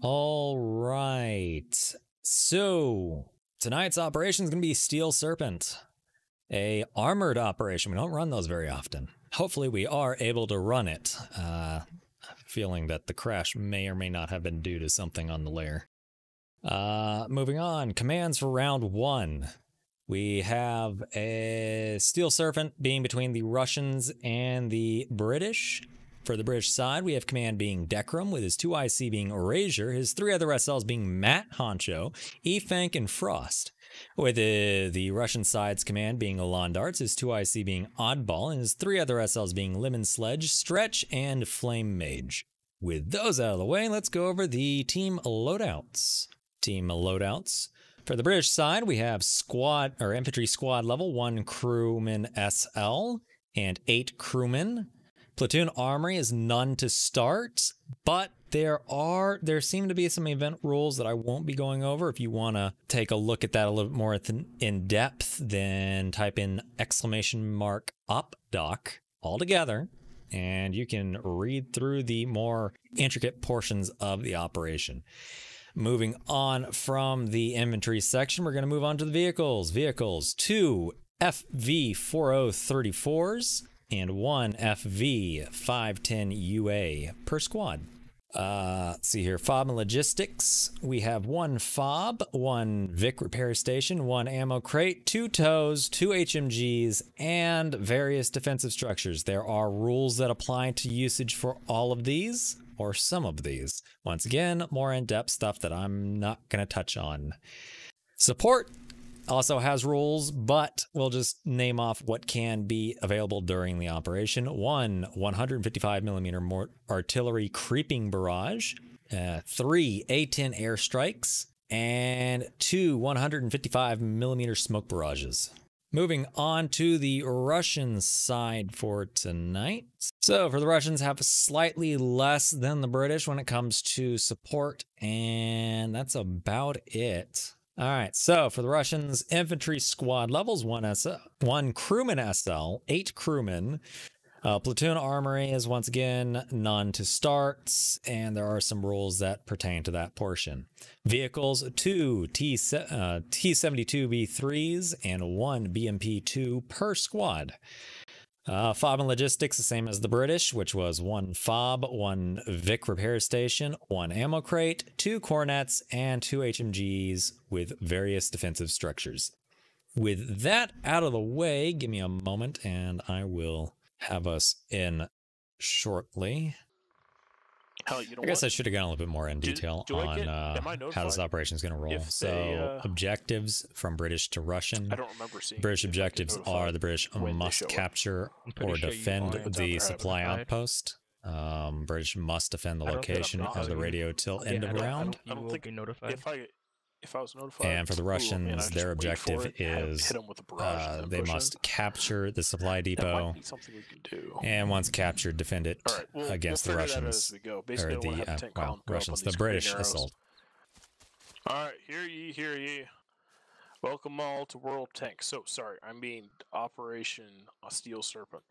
All right. So tonight's operation is going to be Steel Serpent, a armored operation. We don't run those very often. Hopefully we are able to run it. Feeling that the crash may or may not have been due to something on the lair. Moving on, commands for round one. We have a Steel Serpent being between the Russians and the British. For the British side, we have command being Dekrum, with his 2IC being Erasure, his three other SLs being Matt, Honcho, E-Fank, and Frost. With the Russian side's command being Lawn Darts, his 2IC being Oddball, and his three other SLs being Lemon Sledge, Stretch, and Flame Mage. With those out of the way, let's go over the team loadouts. For the British side, we have squad or infantry squad level 1 crewman SL and 8 crewmen. Platoon armory is none to start, but there seem to be some event rules that I won't be going over. If you want to take a look at that a little more in depth, then type in !opdoc all together, and you can read through the more intricate portions of the operation. Moving on from the inventory section, we're going to move on to the vehicles. Vehicles, 2 FV-4034s and 1 FV-510UA per squad. Let's see here, FOB and logistics. We have 1 FOB, 1 Vic repair station, 1 ammo crate, 2 tows, 2 HMGs, and various defensive structures. There are rules that apply to usage for all of these, or some of these. Once again, more in-depth stuff that I'm not going to touch on. Support also has rules, but we'll just name off what can be available during the operation. 1 155mm artillery creeping barrage, 3 A-10 airstrikes, and 2 155mm smoke barrages. Moving on to the Russian side for tonight. So for the Russians, have slightly less than the British when it comes to support, and that's about it. All right, so for the Russians, infantry squad levels, 1 crewman SL, 8 crewmen. Platoon armory is once again none to starts, and there are some rules that pertain to that portion. Vehicles, 2 T-72B3s and 1 BMP2 per squad. FOB and logistics, the same as the British, which was 1 FOB, 1 Vic repair station, 1 ammo crate, 2 cornets, and 2 HMGs with various defensive structures. With that out of the way, give me a moment and I will have us in shortly. Hell, you know, I guess I should have gone a little bit more in detail on how this operation is going to roll. So objectives from British to Russian. I don't remember seeing British objectives are the British must capture or defend the supply outpost. British must defend the location of the radio till end of round. I don't think I notified. If I was notified, and for the Russians, their objective is they must capture the supply depot, and once captured, defend it against the Russians, or the Russians, the British assault. All right, hear ye, hear ye. Welcome all to World Tank. So sorry, I'm being Operation Steel Serpent.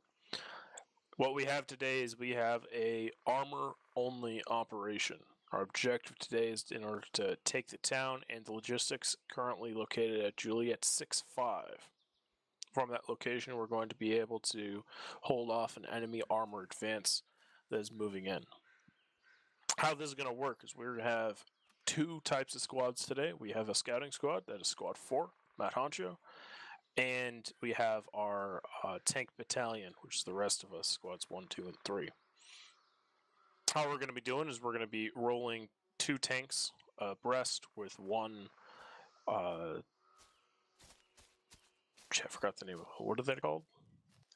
What we have today is we have a armor-only operation. Our objective today is in order to take the town and the logistics currently located at Juliet 6-5. From that location, we're going to be able to hold off an enemy armor advance that is moving in. How this is going to work is we're going to have two types of squads today. We have a scouting squad, that is Squad 4, Matt Honcho, and we have our tank battalion, which is the rest of us, Squads 1, 2, and 3. How we're going to be doing is we're going to be rolling 2 tanks abreast with 1. I forgot the name of it. What are they called?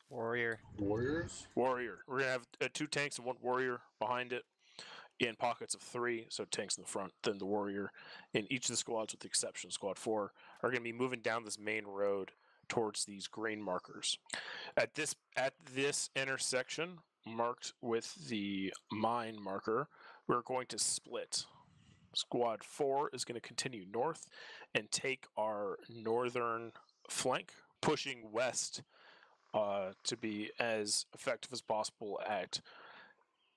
Warrior. We're going to have 2 tanks and 1 warrior behind it in pockets of 3. So tanks in the front, then the warrior. And each of the squads, with the exception of Squad 4, are going to be moving down this main road towards these green markers. At this intersection, marked with the mine marker, we're going to split. Squad 4 is going to continue north and take our northern flank, pushing west to be as effective as possible at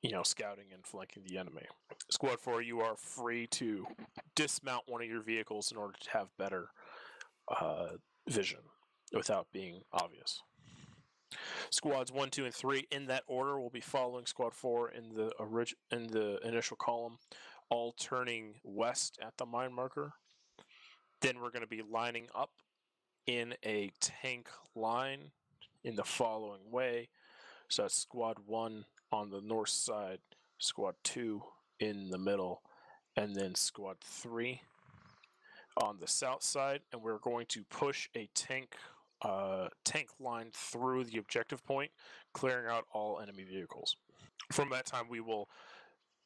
you know, scouting and flanking the enemy. Squad 4, you are free to dismount one of your vehicles in order to have better vision without being obvious. Squads 1, 2, and 3, in that order, will be following Squad 4 in the initial column, all turning west at the mine marker. Then we're going to be lining up in a tank line in the following way. So that's Squad 1 on the north side, Squad 2 in the middle, and then Squad 3 on the south side. And we're going to push a tank line through the objective point, clearing out all enemy vehicles. From that time, we will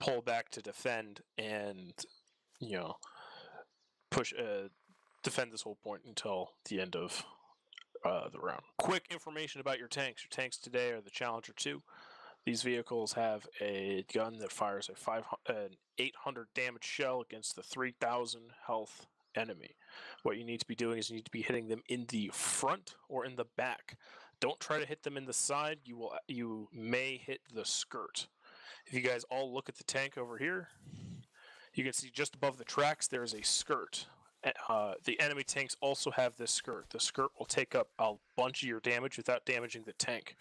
pull back to defend and, you know, push defend this whole point until the end of the round. Quick information about your tanks. Your tanks today are the Challenger 2. These vehicles have a gun that fires an 800 damage shell against the 3,000 health enemy. What you need to be doing is you need to be hitting them in the front or in the back. Don't try to hit them in the side. You may hit the skirt. If you guys all look at the tank over here, you can see just above the tracks there is a skirt. The enemy tanks also have this skirt. The skirt will take up a bunch of your damage without damaging the tank.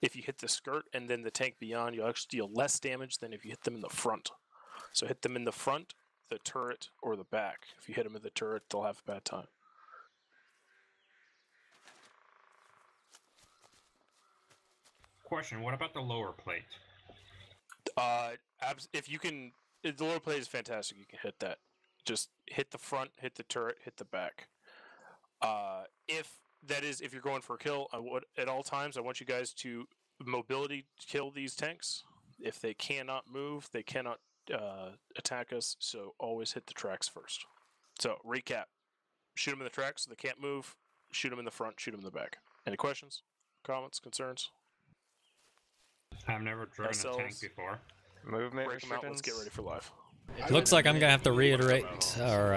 If you hit the skirt and then the tank beyond, you'll actually deal less damage than if you hit them in the front. So hit them in the front, the turret, or the back. If you hit them in the turret, they'll have a bad time. Question, what about the lower plate? The lower plate is fantastic. You can hit that. Just hit the front, hit the turret, hit the back. If you're going for a kill, at all times, I want you guys to mobility kill these tanks. If they cannot move, they cannot attack us, so always hit the tracks first. So, recap. Shoot them in the tracks so they can't move. Shoot them in the front, shoot them in the back. Any questions, comments, concerns? I've never driven a tank before. Movement restrictions. Let's get ready for live. It looks like I'm going to have to reiterate or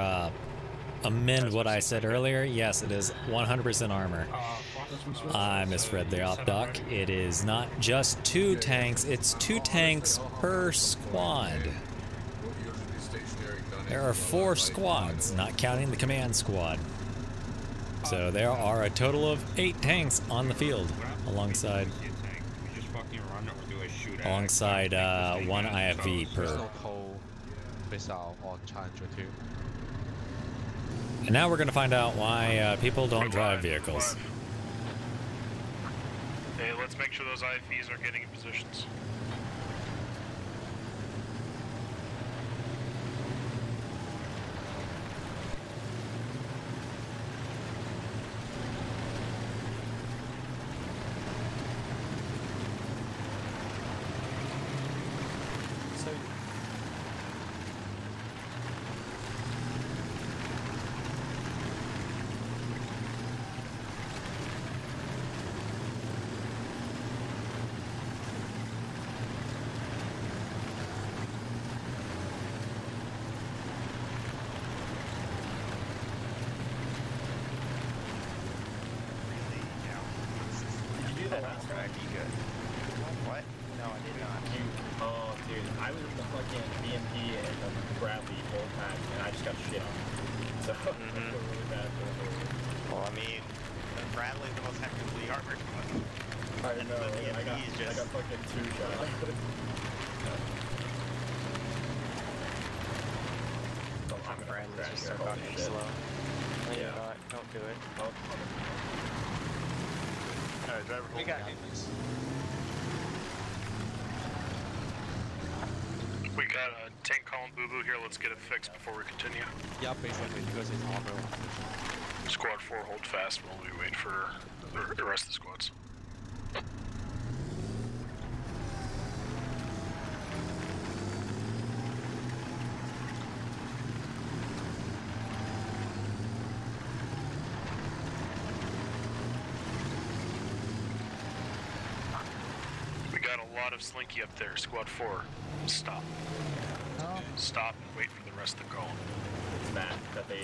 amend what I said earlier. Yes, it is 100% armor. I misread the op doc. It is not just 2 tanks, it's 2 tanks per squad. There are 4 squads, not counting the command squad. So there are a total of 8 tanks on the field alongside one IFV per. And now we're going to find out why people don't drive vehicles. Hey, let's make sure those IFVs are getting in positions. Here, let's get it fixed before we continue. Yeah, basically, because it's auto. Squad 4, hold fast while we wait for the rest of the squads. We got a lot of slinky up there. Squad 4, stop. Stop and wait for the rest of the column. It's Matt that they...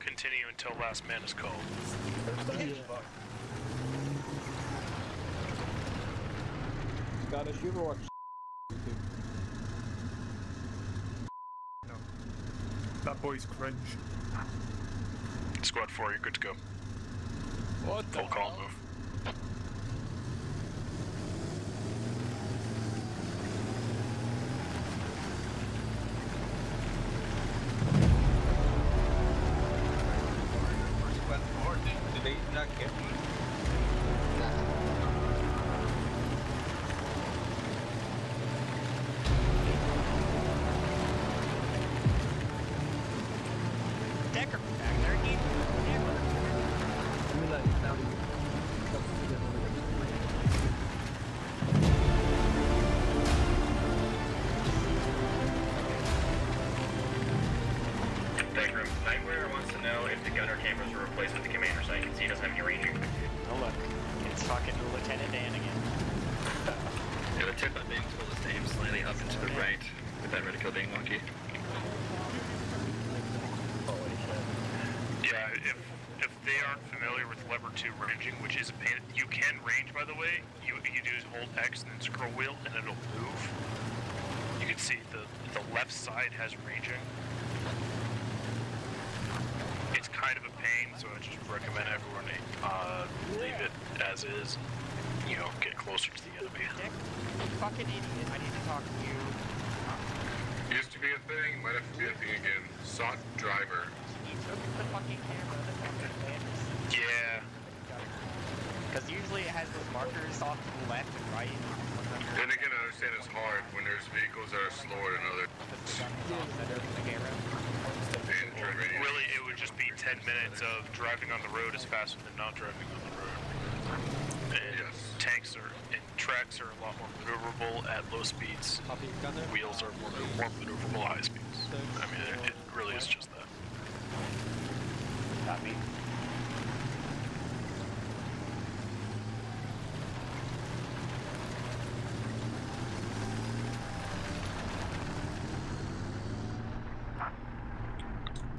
Continue until last man is called. Yeah. Scottish, you ever watch YouTube? No. That boy's cringe. Squad 4, you're good to go. What the full call move.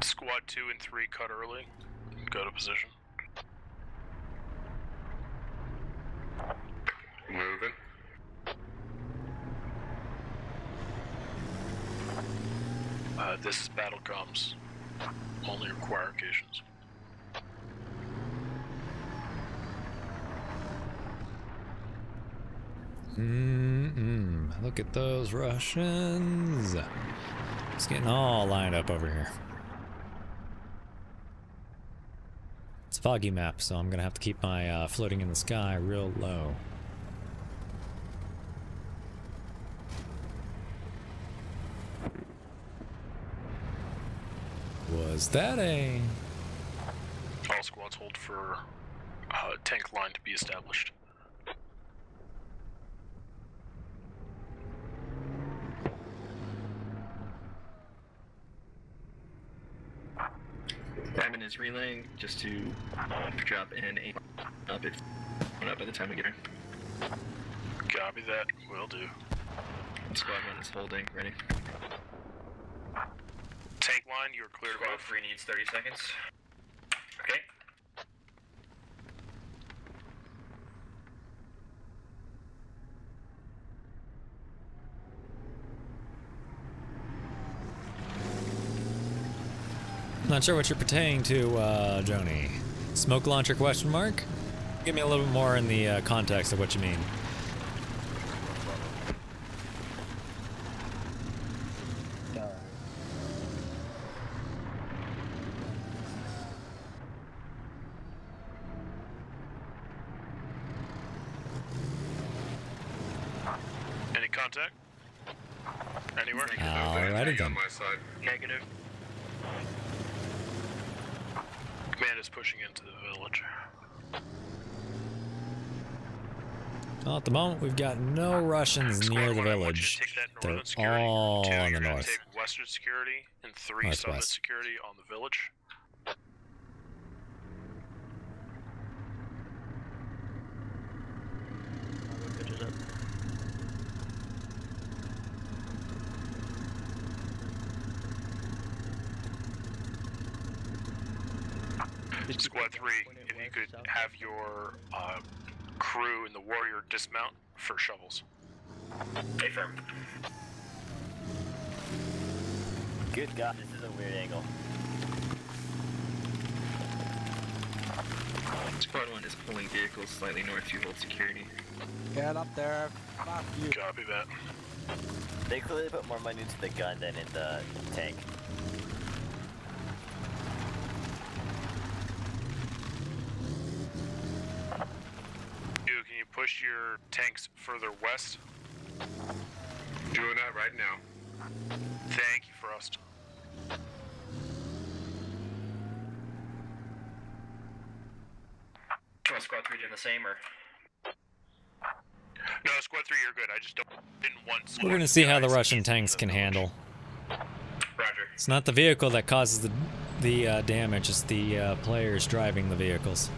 Squad 2 and 3 cut early. Go to position. Moving. This is battle comms. Only require occasions. Look at those Russians. It's getting all lined up over here. It's a foggy map, so I'm gonna have to keep my floating in the sky real low. Was that a... All squads hold for tank line to be established. Diamond is relaying just to drop in a up if up by the time we get here. Copy that, will do. And squad 1 is holding, ready. Tank line, you're clear to go. Squad 3 needs 30 seconds. Okay. Not sure what you're pertaining to, Joni. Smoke launcher question mark? Give me a little bit more in the context of what you mean. Any contact? Anywhere? Alrighty then. Negative. Command is pushing into the village. Well, at the moment, we've got no Russians near the village. They're all on the north. Take western security and 3 southern security on the village. Squad 3, if you could have your crew and the warrior dismount for shovels. Hey, firm. Good God, this is a weird angle. Squad 1 is pulling vehicles slightly north to hold security. Get up there. Fuck you. Copy that. They clearly put more money into the gun than in the tank. Dude, can you push your tanks further west? Doing that right now. Thank you, Frost. Do you want Squad 3 doing the same, or...? No, Squad 3, you're good. I just didn't want Squad 3. We're gonna see how the Russian tanks can handle. Roger. It's not the vehicle that causes the damage, it's the players driving the vehicles.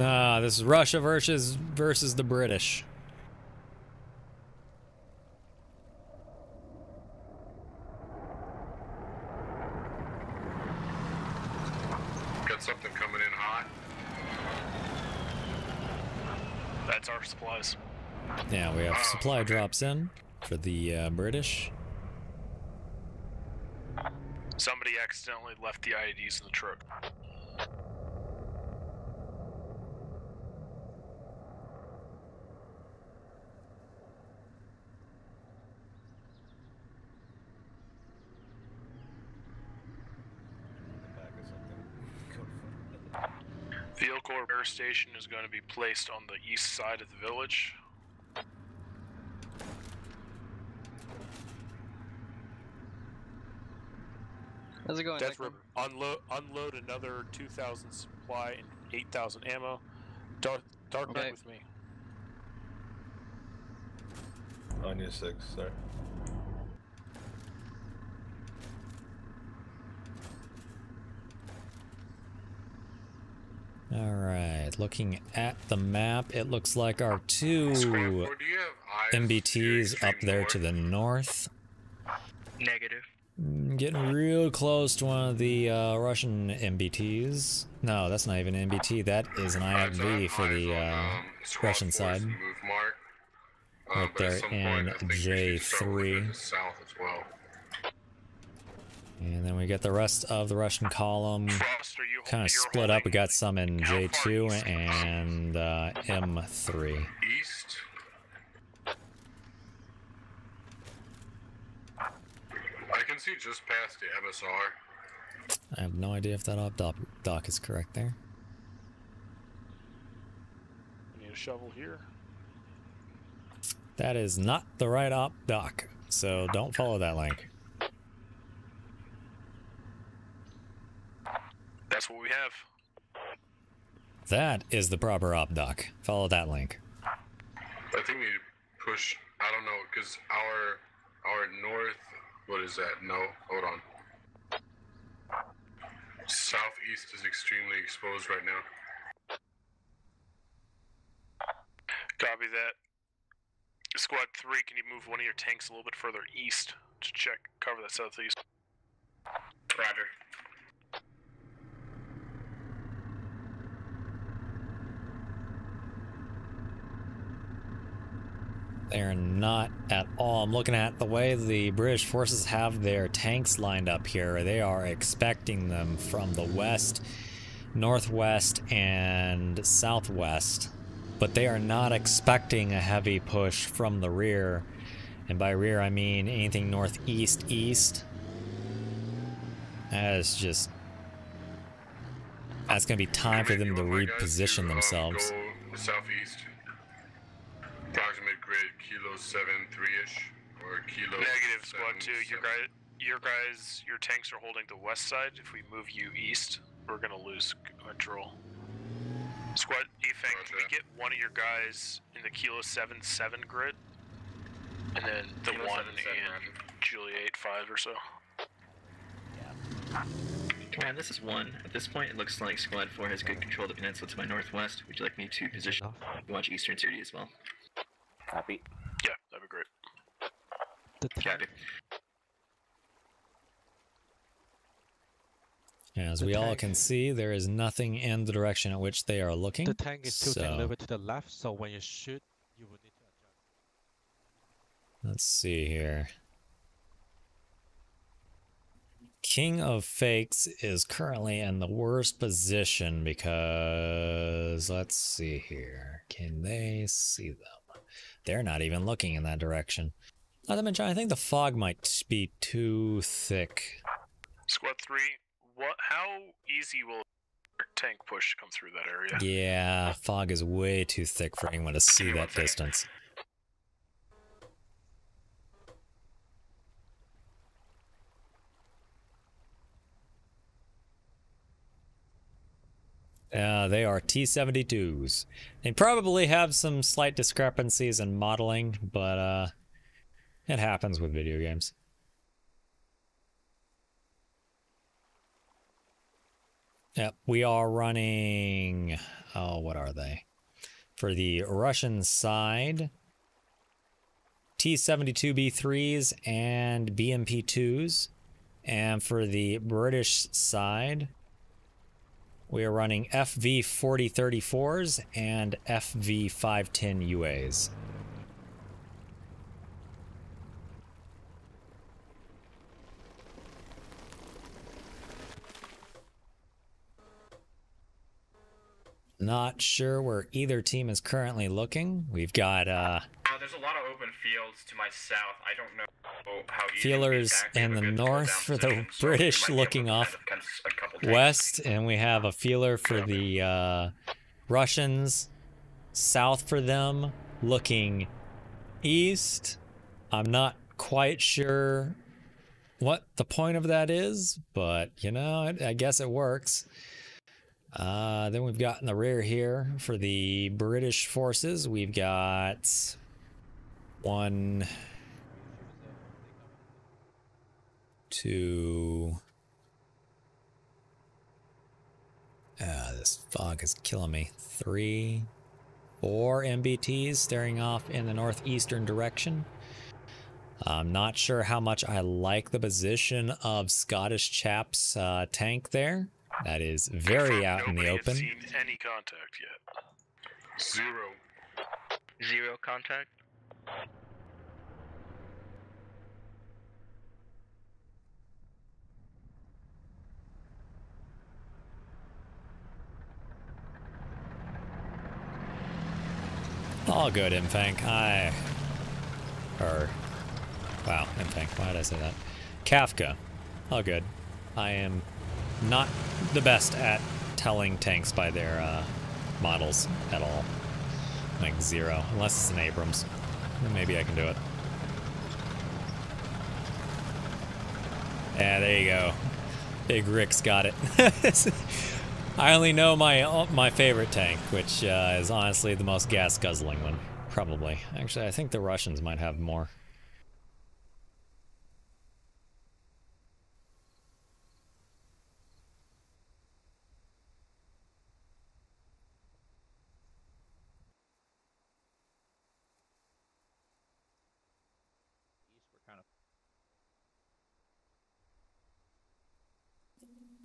Ah, this is Russia versus the British. Got something coming in hot. That's our supplies. Yeah, we have supply drops in for the British. Somebody accidentally left the IEDs in the truck. Vehicle repair station is going to be placed on the east side of the village. How's it going? Death Room, unload another 2,000 supply and 8,000 ammo. Dark okay. Night with me. On your 6, sorry. Alright, looking at the map, it looks like our two MBTs up there to the north. Negative. Getting real close to one of the Russian MBTs. No, that's not even an MBT, that is an IFV for the Russian side. Right there in J3. And then we get the rest of the Russian column kind of split up. We got some in J2 and M3. East. I can see just past the MSR. I have no idea if that op doc is correct there. I need a shovel here. That is not the right op doc, so don't follow that link. That's what we have. That is the proper op doc. Follow that link. I think we push. I don't know, because our north. What is that? No, hold on. Southeast is extremely exposed right now. Copy that. Squad 3, can you move one of your tanks a little bit further east to check cover that southeast? Roger. They're not at all. I'm looking at the way the British forces have their tanks lined up here. They are expecting them from the west, northwest, and southwest. But they are not expecting a heavy push from the rear. And by rear, I mean anything northeast, east. That is just... That's going to be time for them to reposition themselves. Southeast. Approximate grade kilo 7-3-ish or kilo. Negative, Squad 2. Your tanks are holding the west side. If we move you east, we're gonna lose control. Squad E-Fank, can we get one of your guys in the kilo 7-7 grid, and then the kilo one in Julie 8-5 or so? Yeah. plan. This is one. At this point, it looks like Squad 4 has good control of the peninsula to my northwest. Would you like me to position to watch Eastern City as well? Copy. Yeah, that'd be great. Copy. As we all can see, there is nothing in the direction at which they are looking. The tank is tilting a little bit to the left, so when you shoot, you will need to adjust. Let's see here. King of Fakes is currently in the worst position because, let's see here, can they see them? They're not even looking in that direction. Not to mention, I think the fog might be too thick. Squad 3, how easy will a tank push come through that area? Yeah, fog is way too thick for anyone to see that distance. They are T-72s. They probably have some slight discrepancies in modeling, but it happens with video games. Yep, we are running... Oh, what are they? For the Russian side, T-72B3s and BMP2s. And for the British side, we are running FV-4034s and FV-510UAs. Not sure where either team is currently looking. We've got there's a lot of open fields to my south. I don't know how easy feelers in the north for the British looking off west, and we have a feeler for the Russians south for them looking east. I'm not quite sure what the point of that is, but you know, I guess it works. Then we've got in the rear here for the British forces, we've got one, two. This fog is killing me. 3, 4 MBTs staring off in the northeastern direction. I'm not sure how much I like the position of Scottish Chap's tank there. That is very out in the open. Nobody has seen any contact yet. Zero contact. All good, E-Fank. Wow, E-Fank. Why did I say that? Kafka. All good. I am not the best at telling tanks by their models at all. Like zero, unless it's an Abrams. Then maybe I can do it. Yeah, there you go. Big Rick's got it. I only know my favorite tank, which is honestly the most gas guzzling one, probably. Actually, I think the Russians might have more.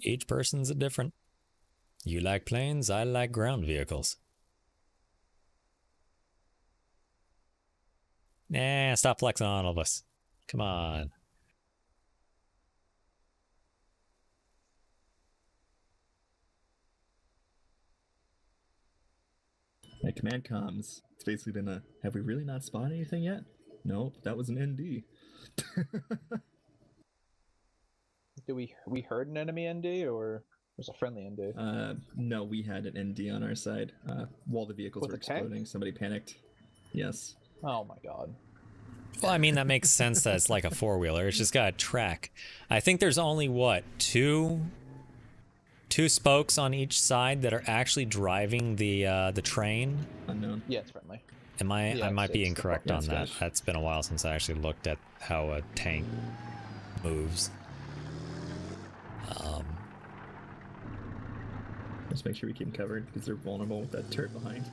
Each person's a different. You like planes, I like ground vehicles. Nah, stop flexing on all of us. Come on. My command comms. It's basically been a, have we really not spawned anything yet? Nope, that was an ND. Do we heard an enemy ND, or was a friendly ND? No, we had an ND on our side while the vehicles were exploding. Tank? Somebody panicked. Yes. Oh my god. Well, I mean that makes sense. That it's like a four-wheeler. It's just got a track. I think there's only what two spokes on each side that are actually driving the train. Unknown. Yeah, it's friendly. I might be incorrect on that. That's been a while since I actually looked at how a tank moves. Let's make sure we keep them covered because they're vulnerable with that turret behind.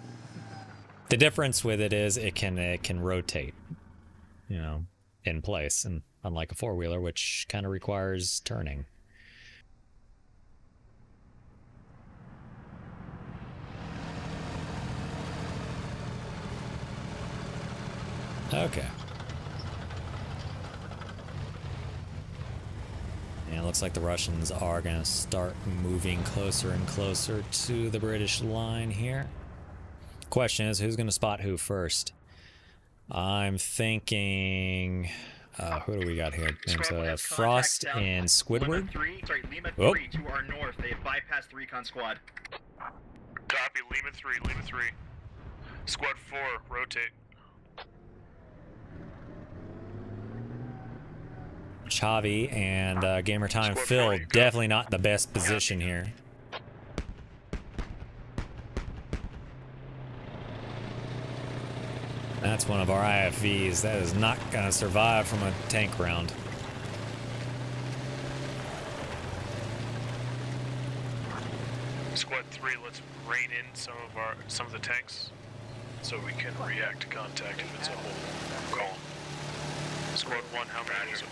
The difference with it is it can rotate, you know, in place, and unlike a four-wheeler, which kind of requires turning. Okay. And it looks like the Russians are going to start moving closer and closer to the British line here. Question is, who's going to spot who first? I'm thinking... who do we got here? There's Frost and Squidward. Lima 3 to our north. They have bypassed the recon squad. Copy, Lima 3, Lima 3. Squad 4, rotate. Javi and Gamertime Phil, definitely not the best position here. That's one of our IFVs. That is not going to survive from a tank round. Squad 3, let's rain in some of the tanks so we can react to contact if it's a whole call. Squad 1, how many is it?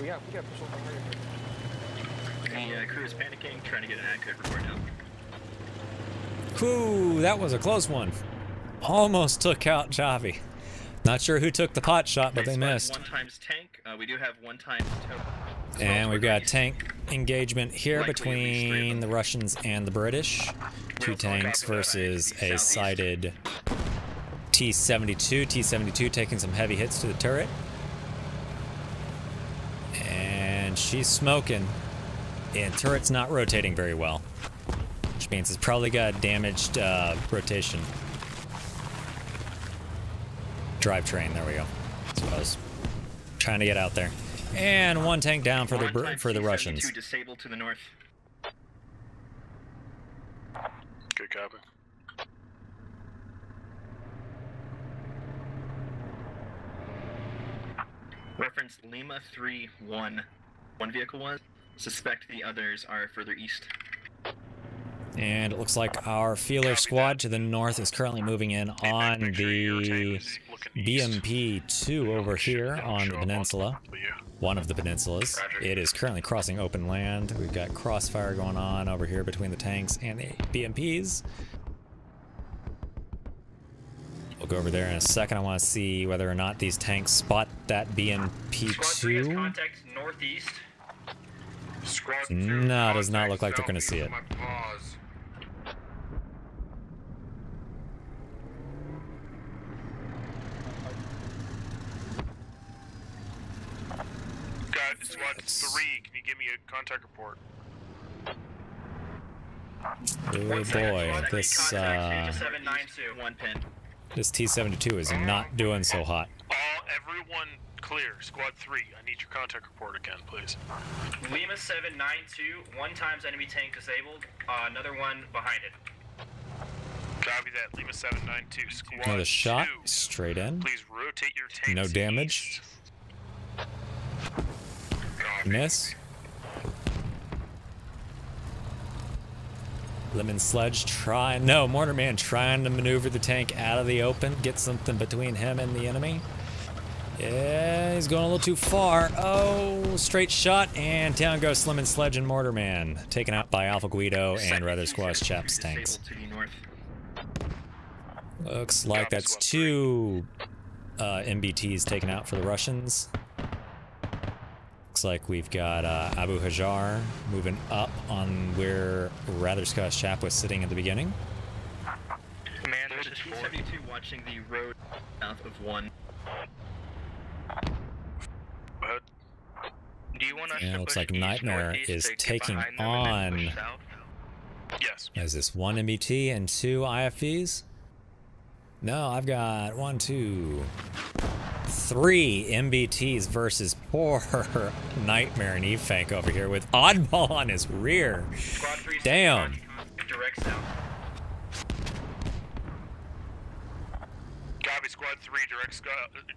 We got official coverage. The crew is panicking, trying to get an accurate report now. Ooh, that was a close one. Almost took out Javi. Not sure who took the pot shot, but they missed. One times tank. We do have one times total. And we've got tank engagement here between the Russians and the British. Two tanks versus a sighted T-72. T-72 taking some heavy hits to the turret. And she's smoking. And turret's not rotating very well, which means it's probably got a damaged rotation. Drivetrain, there we go. That's what I was trying to get out there. And one tank down for the Russians. Disabled to the north. Good copy. Reference Lima 3-1. One vehicle was. Suspect the others are further east. And it looks like our feeler squad to the north is currently moving in on the BMP2 over here on the peninsula, one of the peninsulas. It is currently crossing open land. We've got crossfire going on over here between the tanks and the BMPs. We'll go over there in a second. I want to see whether or not these tanks spot that BMP2. No, it does not look like they're going to see it. Squad 3, can you give me a contact report? Oh boy, this T-72 is not doing so hot. Everyone clear. Squad 3, I need your contact report again, please. Lima 792, one times enemy tank disabled, another one behind it. Copy that, Lima 792. Squad 2. Another shot, straight in. Please rotate your tank. No damage. Miss. Lemon Sledge trying. No, Mortar Man trying to maneuver the tank out of the open. Get something between him and the enemy. Yeah, he's going a little too far. Oh, straight shot, and down goes Lemon Sledge and Mortar Man. Taken out by Alpha Guido and Rather Squash Chaps tanks. Looks like that's two MBTs taken out for the Russians. Looks like we've got Abu Hajar moving up on where Rather Squash Chap was sitting at the beginning. Commander, there's a T-72 watching the road south of 1. Do you want us to looks like Nightmare is taking on is this one MBT and two IFVs? No, I've got 1, 2, 3 MBTs versus poor Nightmare and E-Fank over here with Oddball on his rear. Damn. Copy, Squad 3,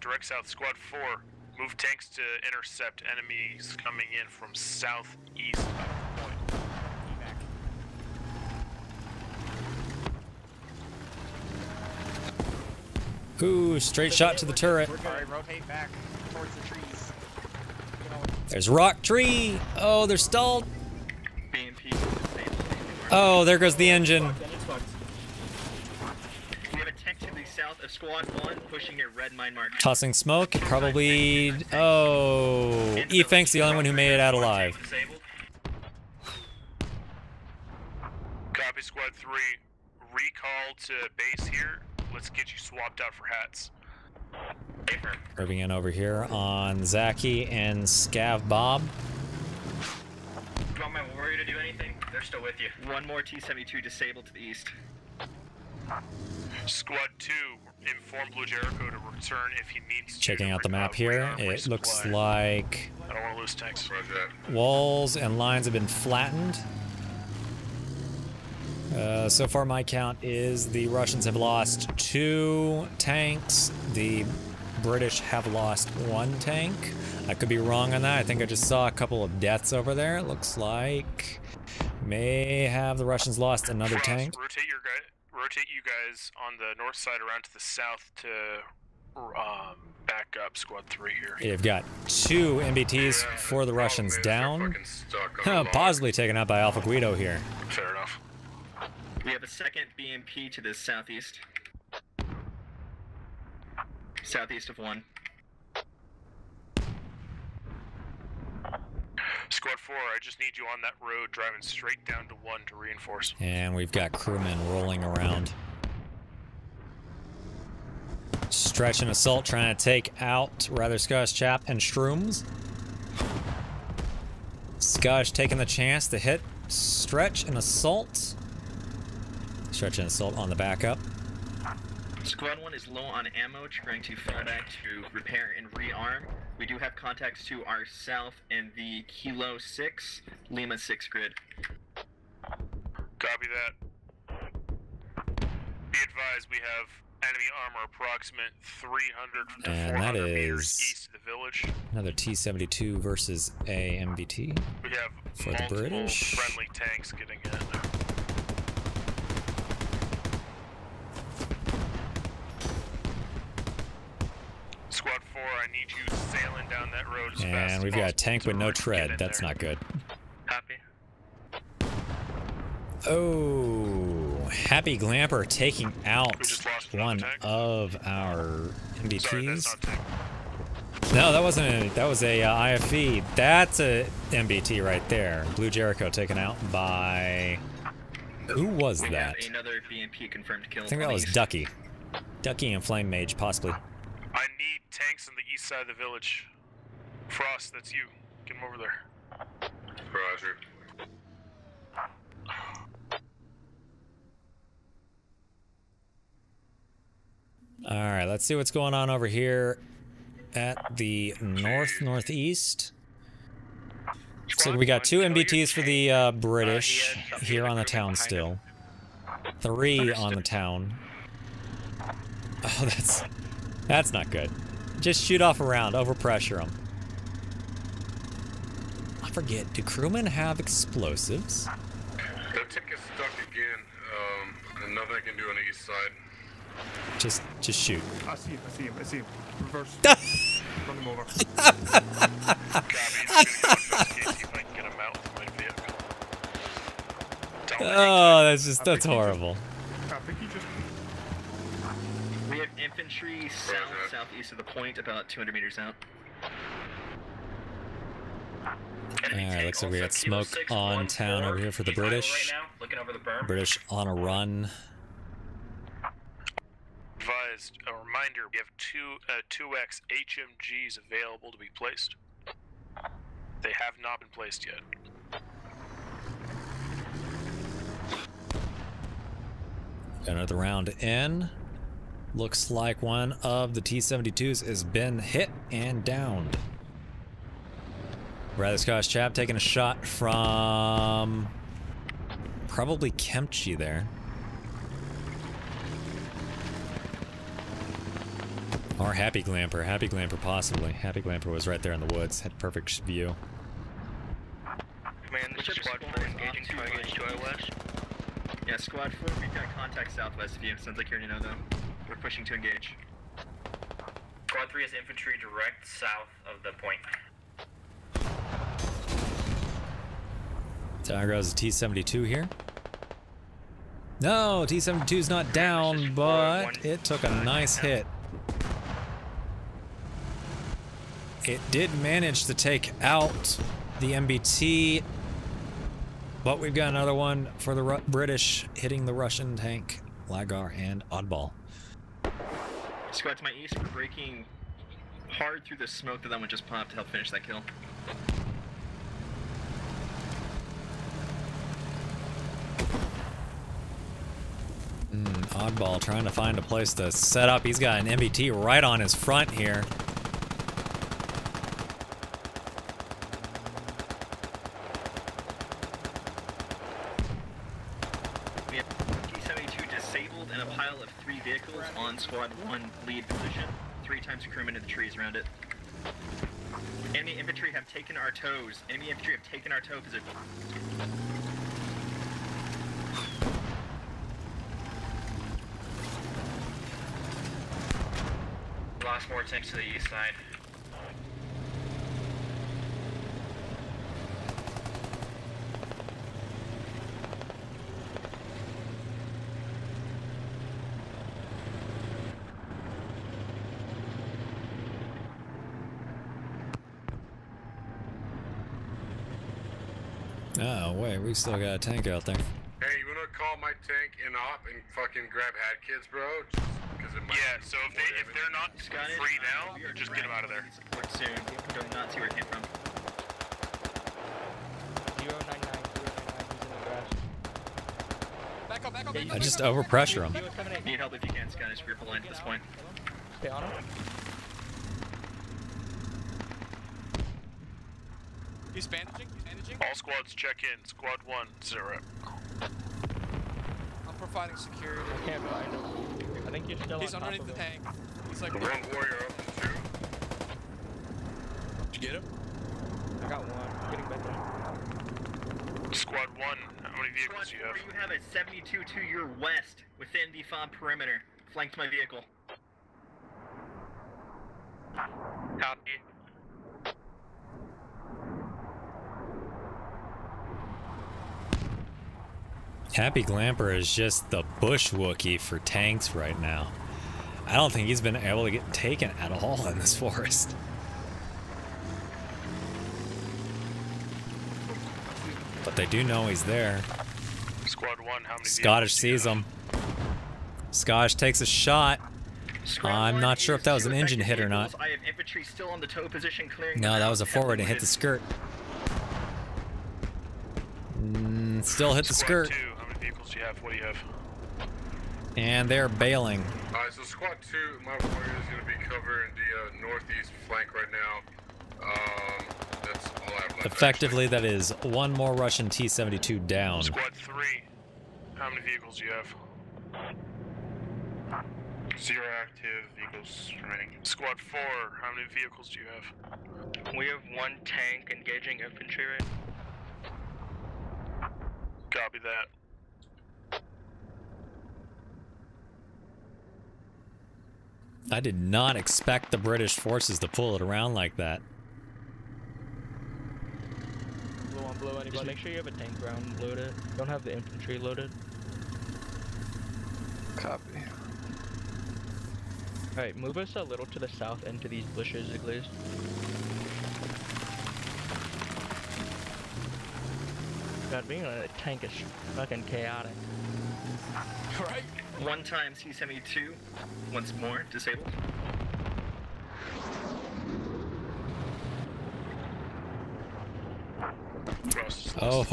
direct south. Squad 4, move tanks to intercept enemies coming in from southeast. Ooh, straight shot to the turret. Alright, rotate back towards the trees. There's rock tree. Oh, they're stalled. Oh, there goes the engine. We have a tech to the south of Squad 1 pushing a red mine mark. Tossing smoke, probably. Oh, E-Fank's the only one who made it out alive. Copy, Squad 3. Recall to base here. Let's get you swapped out for hats. Curving in over here on Zaki and Scav Bob. Do you want my warrior to do anything? They're still with you. One more T-72 disabled to the east. Squad 2, inform Blue Jericho to return if he needs to. Checking out the map here, it looks like I don't want to lose tanks. Walls and lines have been flattened. So far my count is the Russians have lost 2 tanks, the British have lost 1 tank. I could be wrong on that. I think I just saw a couple of deaths over there. It looks like may have the Russians lost another tank. Rotate you guys on the north side around to the south to back up Squad 3 here. They've got 2 MBTs for the Russians down. Possibly taken out by Alpha Guido here. Fair enough. We have a second BMP to the southeast. Southeast of 1. Squad 4, I just need you on that road driving straight down to 1 to reinforce. And we've got crewmen rolling around. Stretch and Assault trying to take out Rather Squash Chap and Shrooms. Scush taking the chance to hit Stretch and Assault. Stretch and Assault on the backup. Squad 1 is low on ammo, trying to fall back to repair and rearm. We do have contacts to our south in the Kilo 6, Lima 6 grid. Copy that. Be advised, we have enemy armor approximate 300 to 400 meters east of the village. Another T-72 versus a MBT. We have for multiple the British. Friendly tanks getting in. Squad 4, I need you sailing down that road as fast as possible. And we've got a tank with no tread. That's not good. Copy. Oh, Happy Glamper taking out one of our MBTs. Sorry, that's not tank. No, that wasn't. That was a IFV. That's a MBT right there. Blue Jericho taken out by. Who was that? Another BMP confirmed kill. I think that was Ducky. Ducky and Flame Mage, possibly. I need tanks on the east side of the village. Frost, that's you. Get him over there. Roger. Alright, let's see what's going on over here at the northeast. So we got 2 MBTs for the British here on the town still. 3 on the town. Oh, that's not good. Just shoot off a round, overpressure them. I forget, do crewmen have explosives? That tank is stuck again. Nothing I can do on the east side. Just shoot. I see him. Reverse. Run him over. Oh, that's horrible. We have infantry southeast of the point, about 200 meters out. Alright, looks like we got smoke on town over here for the British. British on a run. Advised, a reminder, we have 2X HMGs available to be placed. They have not been placed yet. Got another round in. Looks like one of the T-72s has been hit and downed. Rather Squash Chap taking a shot from probably Kempchi there. Or Happy Glamper. Happy Glamper possibly. Happy Glamper was right there in the woods. Had perfect view. Command, this is Squad 4 engaging target to our west. Yeah, Squad 4, we've got contact southwest of you. Sounds like you're already know them. We're pushing to engage. Squad 3 has infantry direct south of the point. Aggro's a T-72 here. No, T-72's not down, but it took a nice hit. It did manage to take out the MBT, but we've got another one for the British hitting the Russian tank, Lagar and Oddball. Squad to my east, breaking hard through the smoke that one just popped to help finish that kill. Oddball trying to find a place to set up. He's got an MBT right on his front here. We have T-72 disabled and a pile of 3 vehicles on squad 1 lead position. 3 times the crewmen in the trees around it. Enemy infantry have taken our toes. Enemy infantry have taken our toe position. Lost more tanks to the east side. Oh wait, we still got a tank out there. Hey, you wanna call my tank in op and fucking grab hat kids, bro? Just yeah, so if they're not free now, just get them out of there. Support soon. Do not see where it came from. 099, 099, he's in the garage. Back up, back up, back up. I just overpressure him. Need help if you can, Scottish. We're blind at this point. Stay on him. He's bandaging, he's bandaging. All squads check in. Squad 1, 0. I'm providing security. I can't find him. I think you're still he's on underneath the tank. He's like, one warrior up too. Did you get him? I got one. I'm getting back there. Squad 1, how many vehicles do you have? You have a 72 to your west within the FOB perimeter. Flanked my vehicle. Copy. Happy Glamper is just the bush wookie for tanks right now. I don't think he's been able to get taken at all in this forest. But they do know he's there. Squad 1, how many Scottish sees him. Scottish takes a shot. I'm not sure if that was an engine hit or not. I have infantry still on the tow position clearing. No, that was a forward and hit the skirt. Still hit the skirt. Squad 2, how many vehicles do you have? What do you have? And they're bailing. Alright, so Squad 2, my warrior is going to be covering the northeast flank right now. That's all I have left. Effectively, actually. That is one more Russian T-72 down. Squad 3, how many vehicles do you have? 0 active vehicles remaining. Squad 4, how many vehicles do you have? We have 1 tank engaging infantry right now. Copy that. I did not expect the British forces to pull it around like that. Blue on blue, anybody? Just make sure you have a tank ground loaded. Don't have the infantry loaded. Copy. Alright, move us a little to the south into these bushes, at least. God, being on a tank is fucking chaotic. Right? 1 times T-72, once more, disabled. Oh,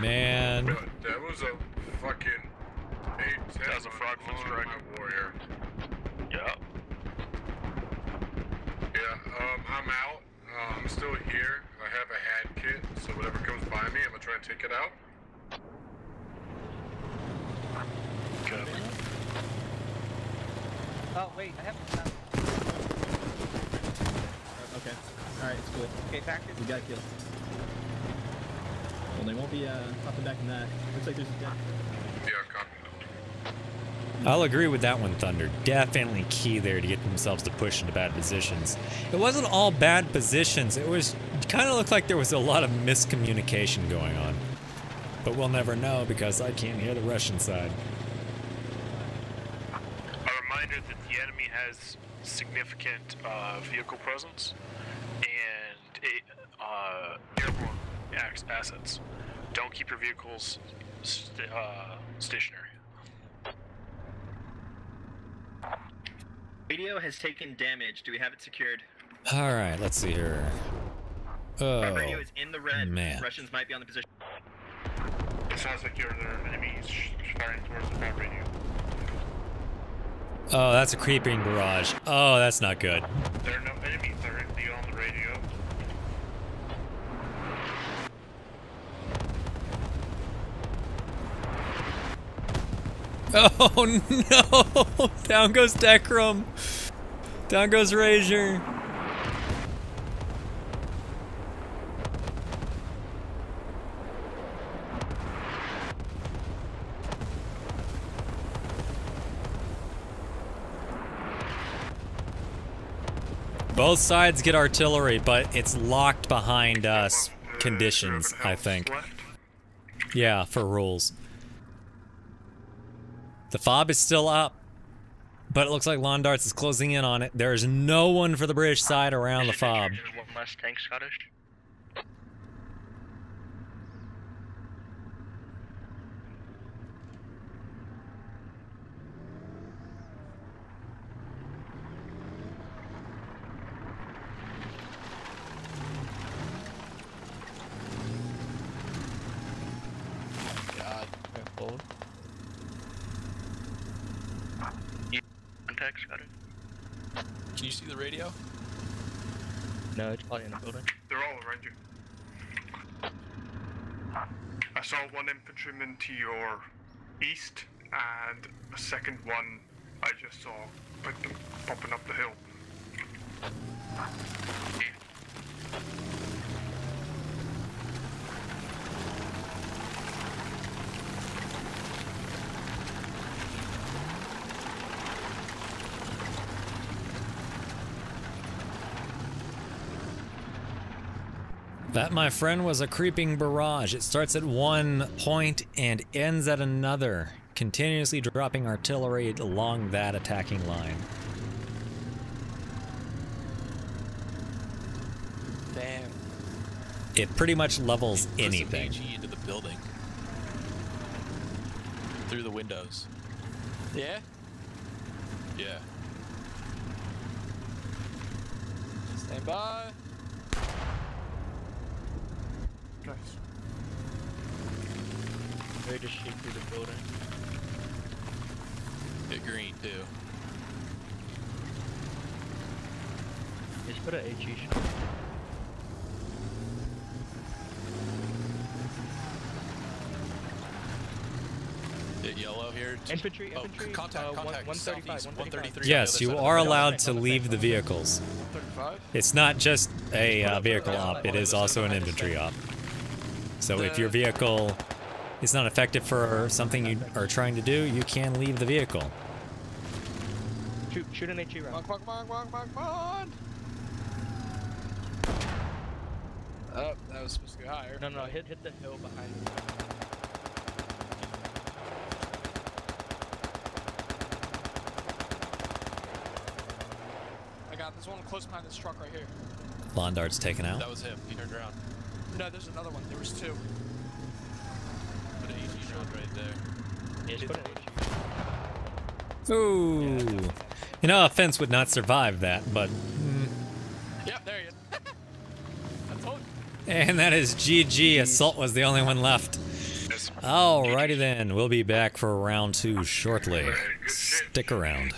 man. That was a fucking 8-10. That was a frog fist right on warrior. Yep. Yeah, I'm out. I'm still here. I have a hand kit, so whatever comes by me, I'm gonna try and take it out. Good. Oh, wait, I have to... Okay. Alright, it's good. Okay, factor. We got killed. Well, they won't be popping back in that. Looks like there's a death. Yeah, copy. I'll agree with that one, Thunder. Definitely key there to get themselves to push into bad positions. It wasn't all bad positions. It was kind of looked like there was a lot of miscommunication going on. But we'll never know because I can't hear the Russian side. A reminder that the enemy has significant vehicle presence and airborne assets. Don't keep your vehicles stationary. Radio has taken damage. Do we have it secured? All right, let's see here. Oh, our radio is in the red. Man. Russians might be on the position. It sounds like there are enemies firing towards the bad radio. Oh, that's a creeping barrage. Oh, that's not good. There are no enemies directly on the radio. Oh no! Down goes Dekrum. Down goes Razor. Both sides get artillery, but it's locked behind us conditions, I think. Yeah, for rules. The fob is still up, but it looks like Lawn Darts is closing in on it. There is no one for the British side around the fob. Can you see the radio? No, it's probably in the building. They're all around you. I saw one infantryman to your east, and a second one I just saw popping up the hill. That, my friend, was a creeping barrage. It starts at one point and ends at another, continuously dropping artillery along that attacking line. Damn. It pretty much levels anything. Into the building. Through the windows. Yeah? Yeah. Stand by. Nice. They just shoot through the building. Get green too. Just put an HE shot. Hit yellow here. Infantry, infantry. Contact, contact. 135. Yes, you are allowed to leave the vehicles. It's not just a vehicle op, it is also an infantry op. So if your vehicle is not effective for something you are trying to do, you can leave the vehicle. Shoot an HE round. Come on. Oh, that was supposed to go higher. No, hit the hill behind you. I got this one close behind this truck right here. Lawn Dart's taken out. That was him. He turned around. No, there's another one. There was two. Put an HE shot right there. Yeah, just put an HE. Ooh. Yeah, you know, a fence would not survive that, but... Yep, there he is. I told you. And that is GG. Assault was the only one left. Alrighty then. We'll be back for round two shortly. Stick around.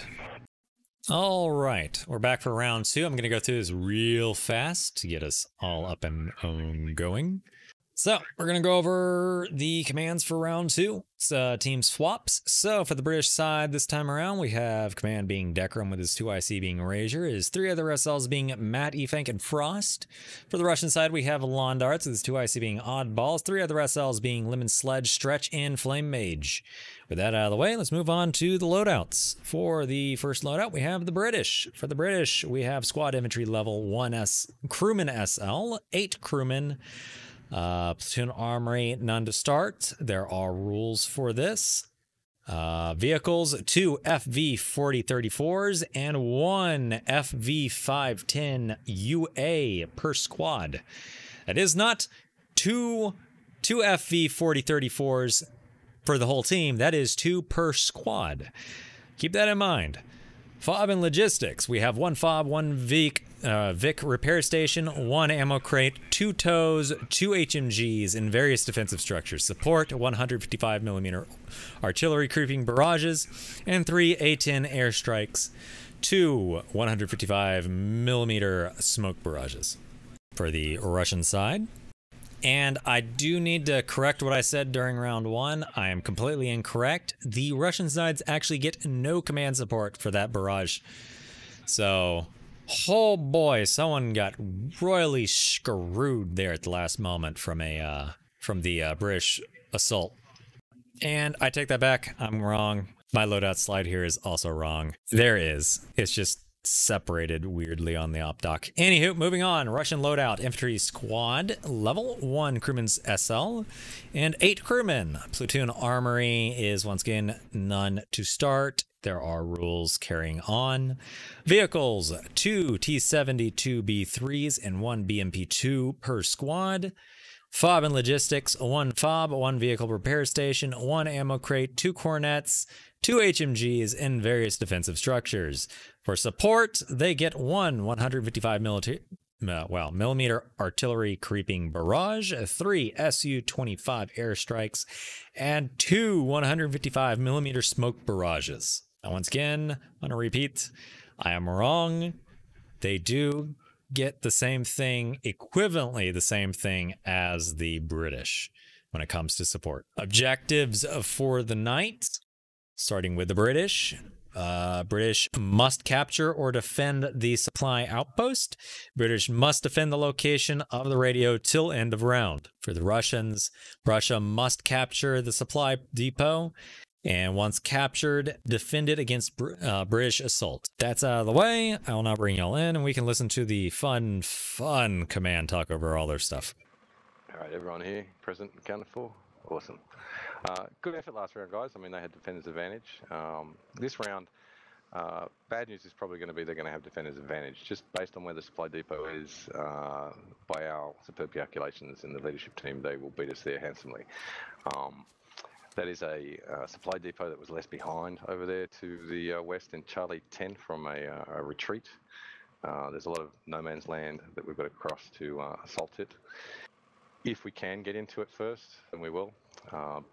All right, we're back for round two. I'm going to go through this real fast to get us all up and going. So we're going to go over the commands for round two. It's teams swaps. So for the British side this time around, we have command being Dekrum with his 2IC being Razor, his three other SLs being Matt, E-Fank, and Frost. For the Russian side, we have Lawn Darts with his 2IC being Oddball, his three other SLs being Lemon Sledge, Stretch, and Flame Mage. With that out of the way, let's move on to the loadouts. For the first loadout, we have the British. For the British, we have squad infantry level 1S crewman SL, 8 crewmen, platoon armory, none to start. There are rules for this. Vehicles, 2 FV-4034s and 1 FV-510UA per squad. That is not two FV-4034s for the whole team. That is 2 per squad. Keep that in mind. FOB and logistics. We have 1 FOB, 1 VIC repair station, 1 ammo crate, 2 tows, 2 HMGs in various defensive structures, support, 155mm artillery creeping barrages, and 3 A-10 airstrikes, 2 155mm smoke barrages for the Russian side. And I do need to correct what I said during round one. I am completely incorrect. The Russian sides actually get no command support for that barrage. So, oh boy, someone got royally screwed there at the last moment from the British assault. And I take that back. I'm wrong. My loadout slide here is also wrong. There is. It's just separated weirdly on the op doc. Anywho, moving on. Russian loadout, infantry squad level 1 crewman's SL and 8 crewmen. Platoon armory is once again none to start. There are rules carrying on. Vehicles, 2 T-72B3s and 1 BMP2 per squad. FOB and logistics, 1 FOB, 1 vehicle repair station, 1 ammo crate, 2 cornets, 2 HMGs in various defensive structures. For support, they get 1 155mm artillery creeping barrage, 3 Su-25 airstrikes, and 2 155mm smoke barrages. Now, once again, on a repeat, I am wrong. They do get the same thing, equivalently the same thing as the British when it comes to support. Objectives for the night, starting with the British. British must capture or defend the supply outpost. British must defend the location of the radio till end of round. For the Russians, Russia must capture the supply depot, and once captured, defend it against British assault. That's out of the way. I will now bring y'all in, and we can listen to the fun command talk over all their stuff. All right, everyone here, present, accounted for. Awesome. Good effort last round, guys. I mean, they had defenders advantage. This round, bad news is probably going to be they're going to have defenders advantage, just based on where the supply depot is. By our superb calculations in the leadership team, they will beat us there handsomely. That is a supply depot that was left behind over there to the west in Charlie 10 from a retreat. There's a lot of no man's land that we've got to cross to assault it. If we can get into it first, then we will.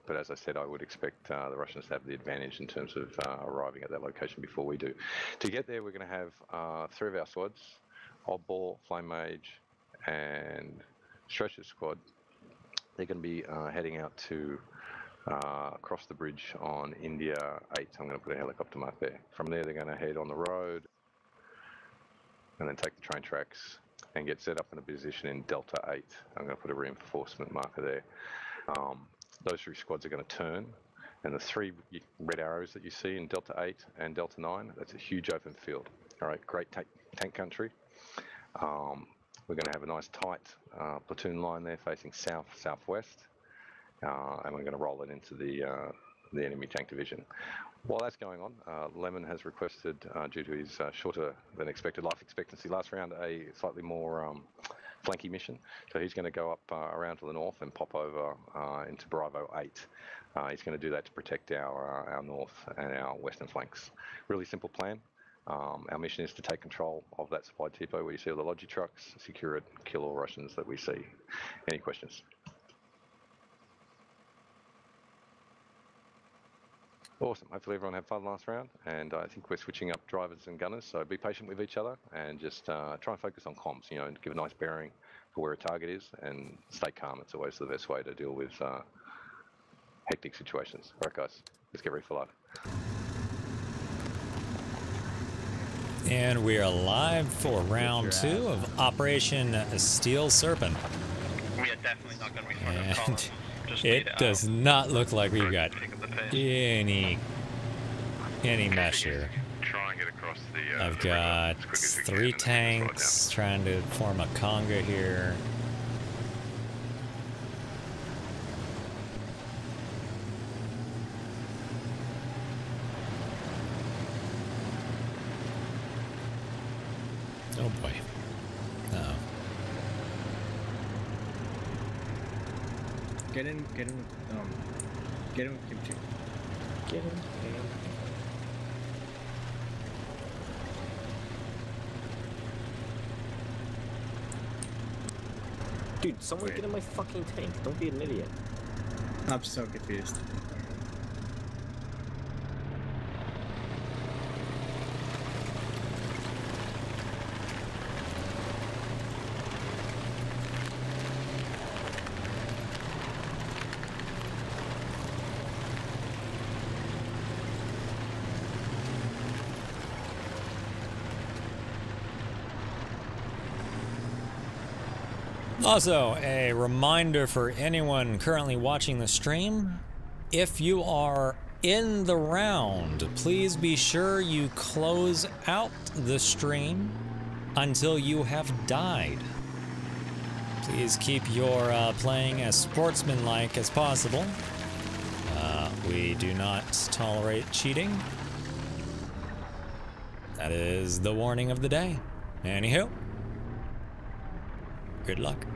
But as I said, I would expect the Russians to have the advantage in terms of arriving at that location before we do. To get there, we're going to have 3 of our squads, Oddball, Flame Mage, and Stretch's squad. They're going to be heading out to across the bridge on India 8. I'm going to put a helicopter mark there. From there, they're going to head on the road and then take the train tracks and get set up in a position in Delta 8. I'm going to put a reinforcement marker there. Those 3 squads are going to turn, and the 3 red arrows that you see in Delta 8 and Delta 9, that's a huge open field. All right, great tank country. We're going to have a nice tight platoon line there facing south, southwest, and we're going to roll it into the enemy tank division. While that's going on, Lemon has requested, due to his shorter than expected life expectancy last round, a slightly more flanky mission. So he's going to go up around to the north and pop over into Bravo 8. He's going to do that to protect our north and our western flanks. Really simple plan. Our mission is to take control of that supply depot where you see all the logi trucks, secure it, kill all Russians that we see. Any questions? Awesome. Hopefully everyone had fun last round, and I think we're switching up drivers and gunners, so be patient with each other and just try and focus on comms, you know, and give a nice bearing, where a target is and stay calm. It's always the best way to deal with hectic situations. All right, guys, let's get ready for live. And we are live for round two of Operation Steel Serpent. We are definitely not going to be in front of it. Does not look like we've got any mesh here. I've got three tanks trying to form a conga here. Oh boy. Uh-oh. Get in with Kempchi. Get in. Dude, someone get in my fucking tank. Don't be an idiot. I'm so confused. Also, a reminder for anyone currently watching the stream, if you are in the round, please be sure you close out the stream until you have died. Please keep your playing as sportsmanlike as possible. We do not tolerate cheating. That is the warning of the day. Anywho, good luck.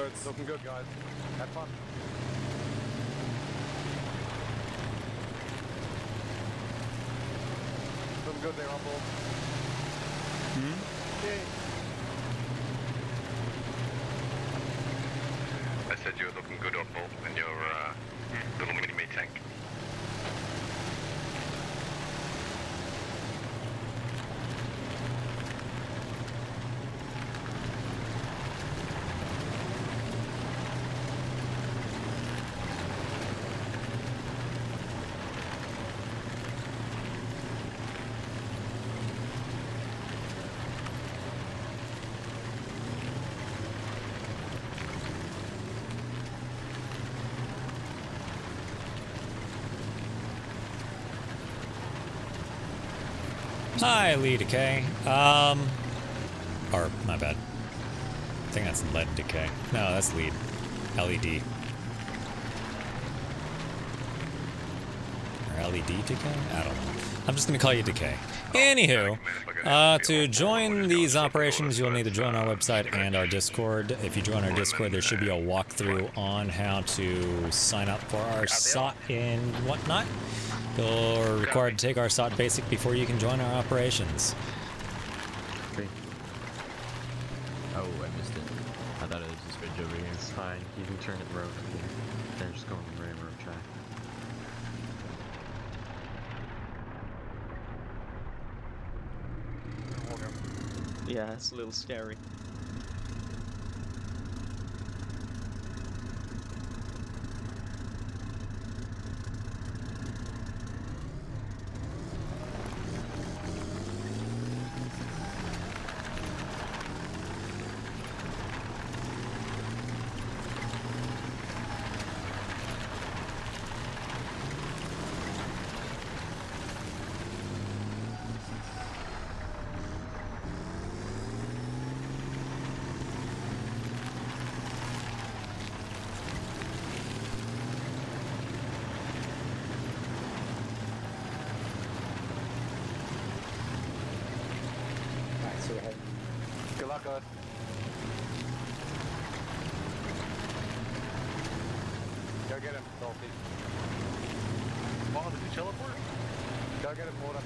It's looking good, guys. Have fun. Looking good there, Oddball. Yeah. I said you were looking good, Oddball, in your little mini-me tank. Hi, Lee Decay. Or, my bad. I think that's Lead Decay. No, that's Lead. LED. Or LED Decay? I don't know. I'm just gonna call you Decay. Anywho, to join these operations, you'll need to join our website and our Discord. If you join our Discord, there should be a walkthrough on how to sign up for our SOT and whatnot. You're required to take our SOT basic before you can join our operations. Okay. Oh, I missed it. I thought it was this bridge over here. It's fine. You can turn it road over here. They're just going the railroad track. Yeah, it's a little scary. Go Go get him, Salty. Oh, did you teleport? Go get him, Mortar.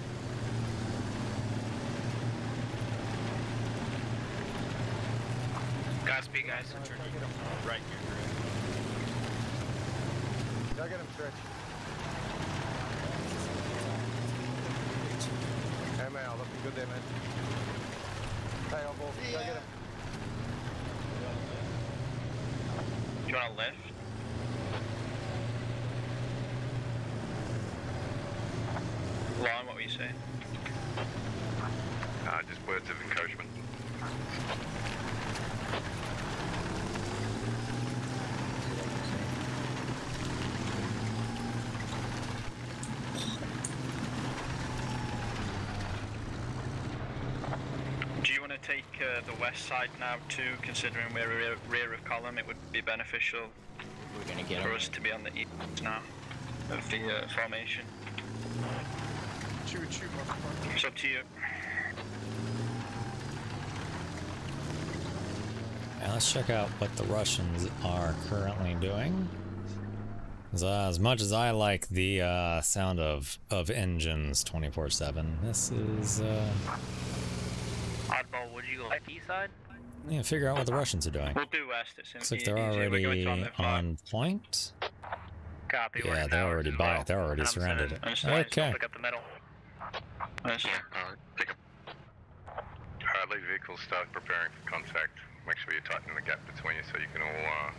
Godspeed, guys. Right here. Go get him, Stretch. Hey, man, looking good there, man. Hey, Oddball, yeah. Go get him. Do you want to lift? Lawn, what were you saying? Just words of encouragement. Take the west side now too, considering we're rear of column. It would be beneficial for us to be on the east now of the formation. It's up to you. Now let's check out what the Russians are currently doing. As much as I like the sound of engines 24/7, this is... Oddball, would you go east side? Yeah, figure out what the Russians are doing. We'll do west. Looks like they're already on point. Copy. Yeah, they're already by it. They're already surrounded. Okay. Pick up the metal. All right, lead vehicles, start preparing for contact. Make sure you tighten the gap between you so you can all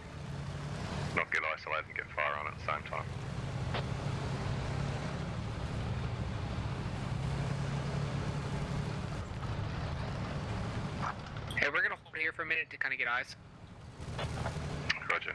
not get isolated and get fire on at the same time. Hey, we're gonna hold here for a minute to kind of get eyes. Roger.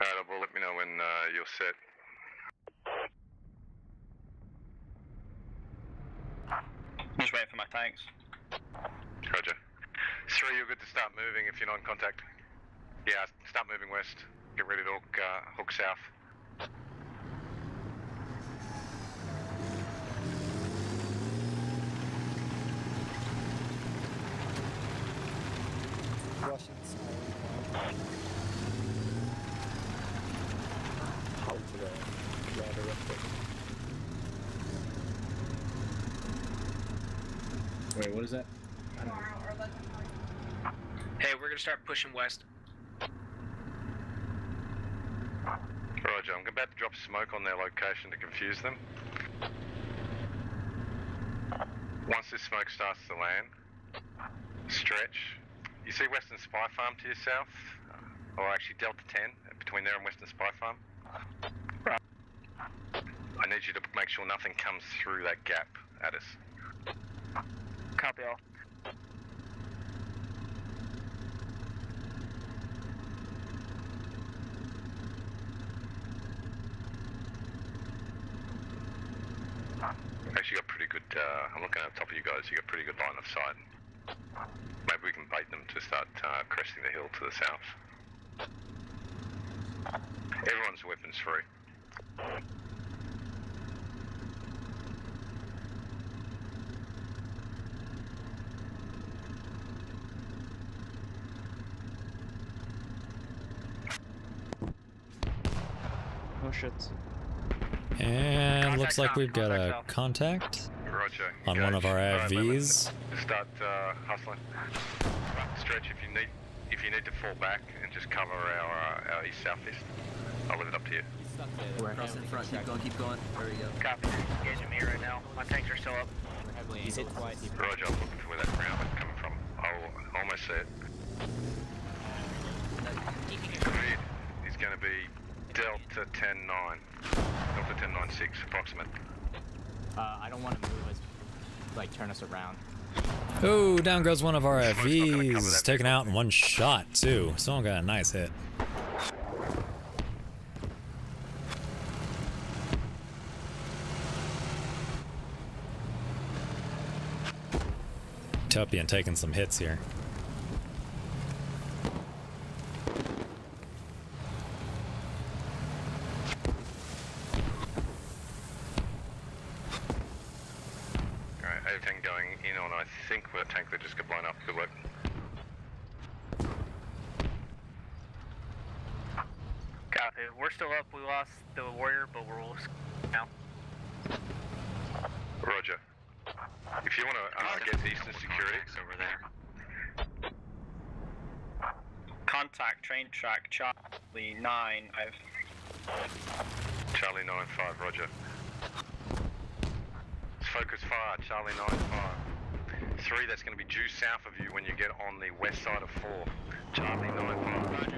Alright, well, let me know when you're set. I'm just waiting for my tanks. Roger. 3, you're good to start moving if you're not in contact. Yeah, start moving west. Get ready to hook, hook south. Wait, what is that? I don't know. Hey, we're gonna start pushing west. Roger, I'm about to drop smoke on their location to confuse them. Once this smoke starts to land, Stretch. You see Western Spy Farm to your south? Or actually Delta 10, between there and Western Spy Farm? Right. I need you to make sure nothing comes through that gap at us. Copy all. Actually, you got pretty good. I'm looking at the top of you guys. You got pretty good line of sight. Maybe we can bait them to start cresting the hill to the south. Everyone's weapons free. Oh shit. And contact, looks like we've got a contact. Roger. on one of our AFVs. Start hustling. Stretch, if you need to fall back and just cover our east southeast. I'll leave it up to you. We're across in front. Keep going. Keep going. There you go. Copy. Engage me right now. My tanks are still up. He's hit twice. Roger. I'm looking for where that round is coming from. I'll almost see it. He's going to be Delta 10-9. Delta 10-9-6, approximate. I don't want to move us, like, turn us around. Oh, down goes one of our FVs. Taken out in one shot, too. Someone got a nice hit. Tupian taking some hits here. Charlie 9-5. Charlie 9-5, roger. Focus fire, Charlie 9-5. 3, that's going to be due south of you when you get on the west side of 4. Charlie 9-5, roger.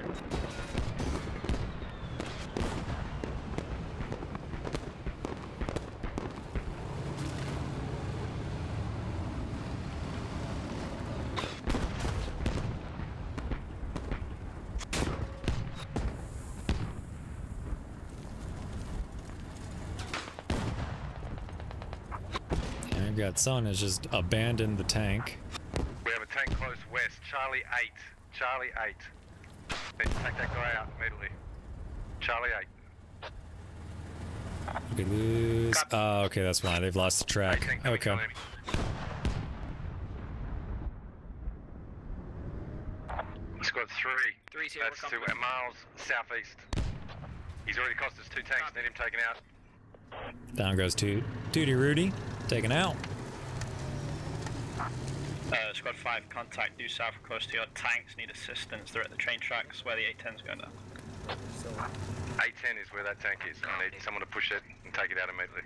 Someone has just abandoned the tank. We have a tank close west, Charlie 8. Charlie 8. Need to take that guy out immediately. Charlie 8. We lose. Oh, okay, that's why they've lost the track. Okay. Squad 3. That's to miles southeast. He's already cost us 2 tanks. Need him taken out. Down goes Tutti Rudy, taken out. Squad 5, contact due south close to your tanks, need assistance. They're at the train tracks where the 810's going down. 810 is where that tank is. I need someone to push it and take it out immediately.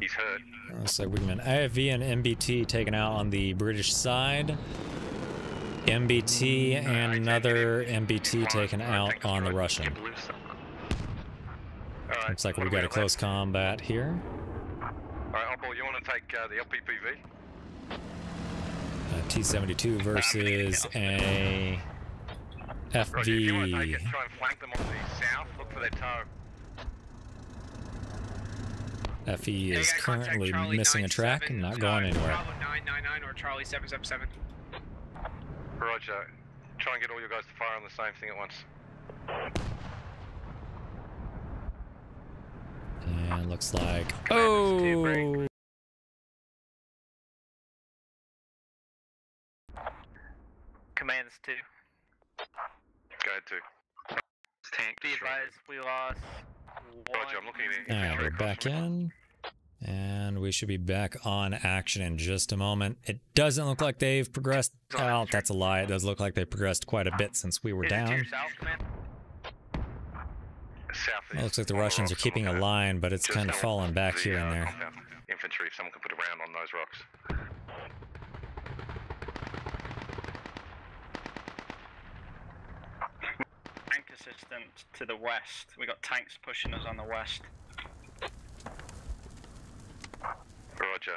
He's hurt. So we can AFV and MBT taken out on the British side. MBT and another MBT taken out on the Russian. Looks like we've got a close combat here. Alright, Oddball, you want to take the LPPV? T-72 versus a FV. Roger, if you want to take it, try and flank them on the south, look for their tow. FE is currently missing a track and not going anywhere. Bravo 999 or Charlie 777. Roger, try and get all your guys to fire on the same thing at once. And looks like oh. Commands 2. Go ahead 2. Tank. Be advised, we lost. Roger, I'm looking at it. Alright, we're back in, and we should be back on action in just a moment. It doesn't look like they've progressed. Oh, that's a lie. It does look like they've progressed quite a bit since we were down. Well, looks like the Russians are keeping a line, but it's kind of falling back here and there. Infantry, if someone can put a round on those rocks. Tank assistance to the west. We got tanks pushing us on the west. Roger.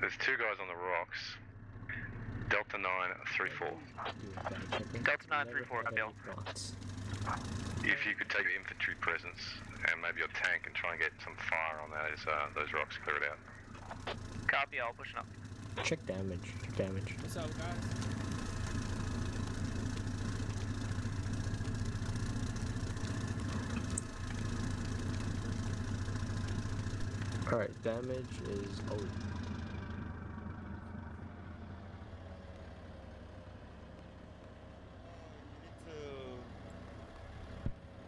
There's 2 guys on the rocks. Delta 934. Delta 934, Bill. If you could take your infantry presence and maybe your tank and try and get some fire on those rocks, clear it out. Copy, I'll push it up. Check damage. What's up, guys? Alright, damage is... Oh.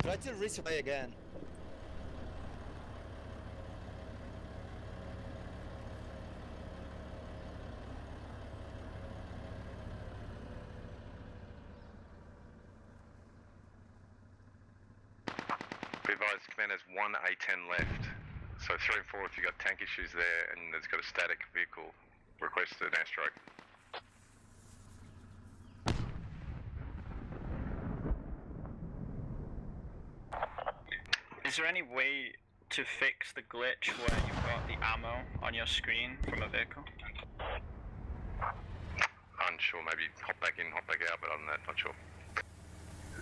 Try to resupply again. Be advised, Commanders, 1A10 left. So 3 and 4, if you've got tank issues there and it's got a static vehicle, request an airstrike. Is there any way to fix the glitch where you've got the ammo on your screen from a vehicle? Unsure, maybe hop back in, hop back out, but I'm not sure.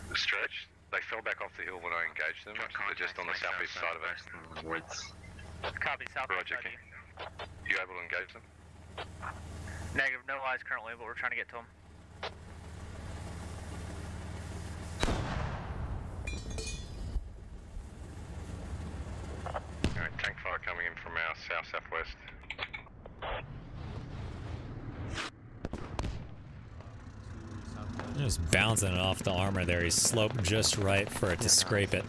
The Stretch, they fell back off the hill when I engaged them. They're just on the southeast side of it. Woods. Copy, southeast side. You able to engage them? Negative, no eyes currently, but we're trying to get to them. Alright, tank fire coming in from our south-southwest. Just bouncing it off the armor there. He's sloped just right for it to scrape it.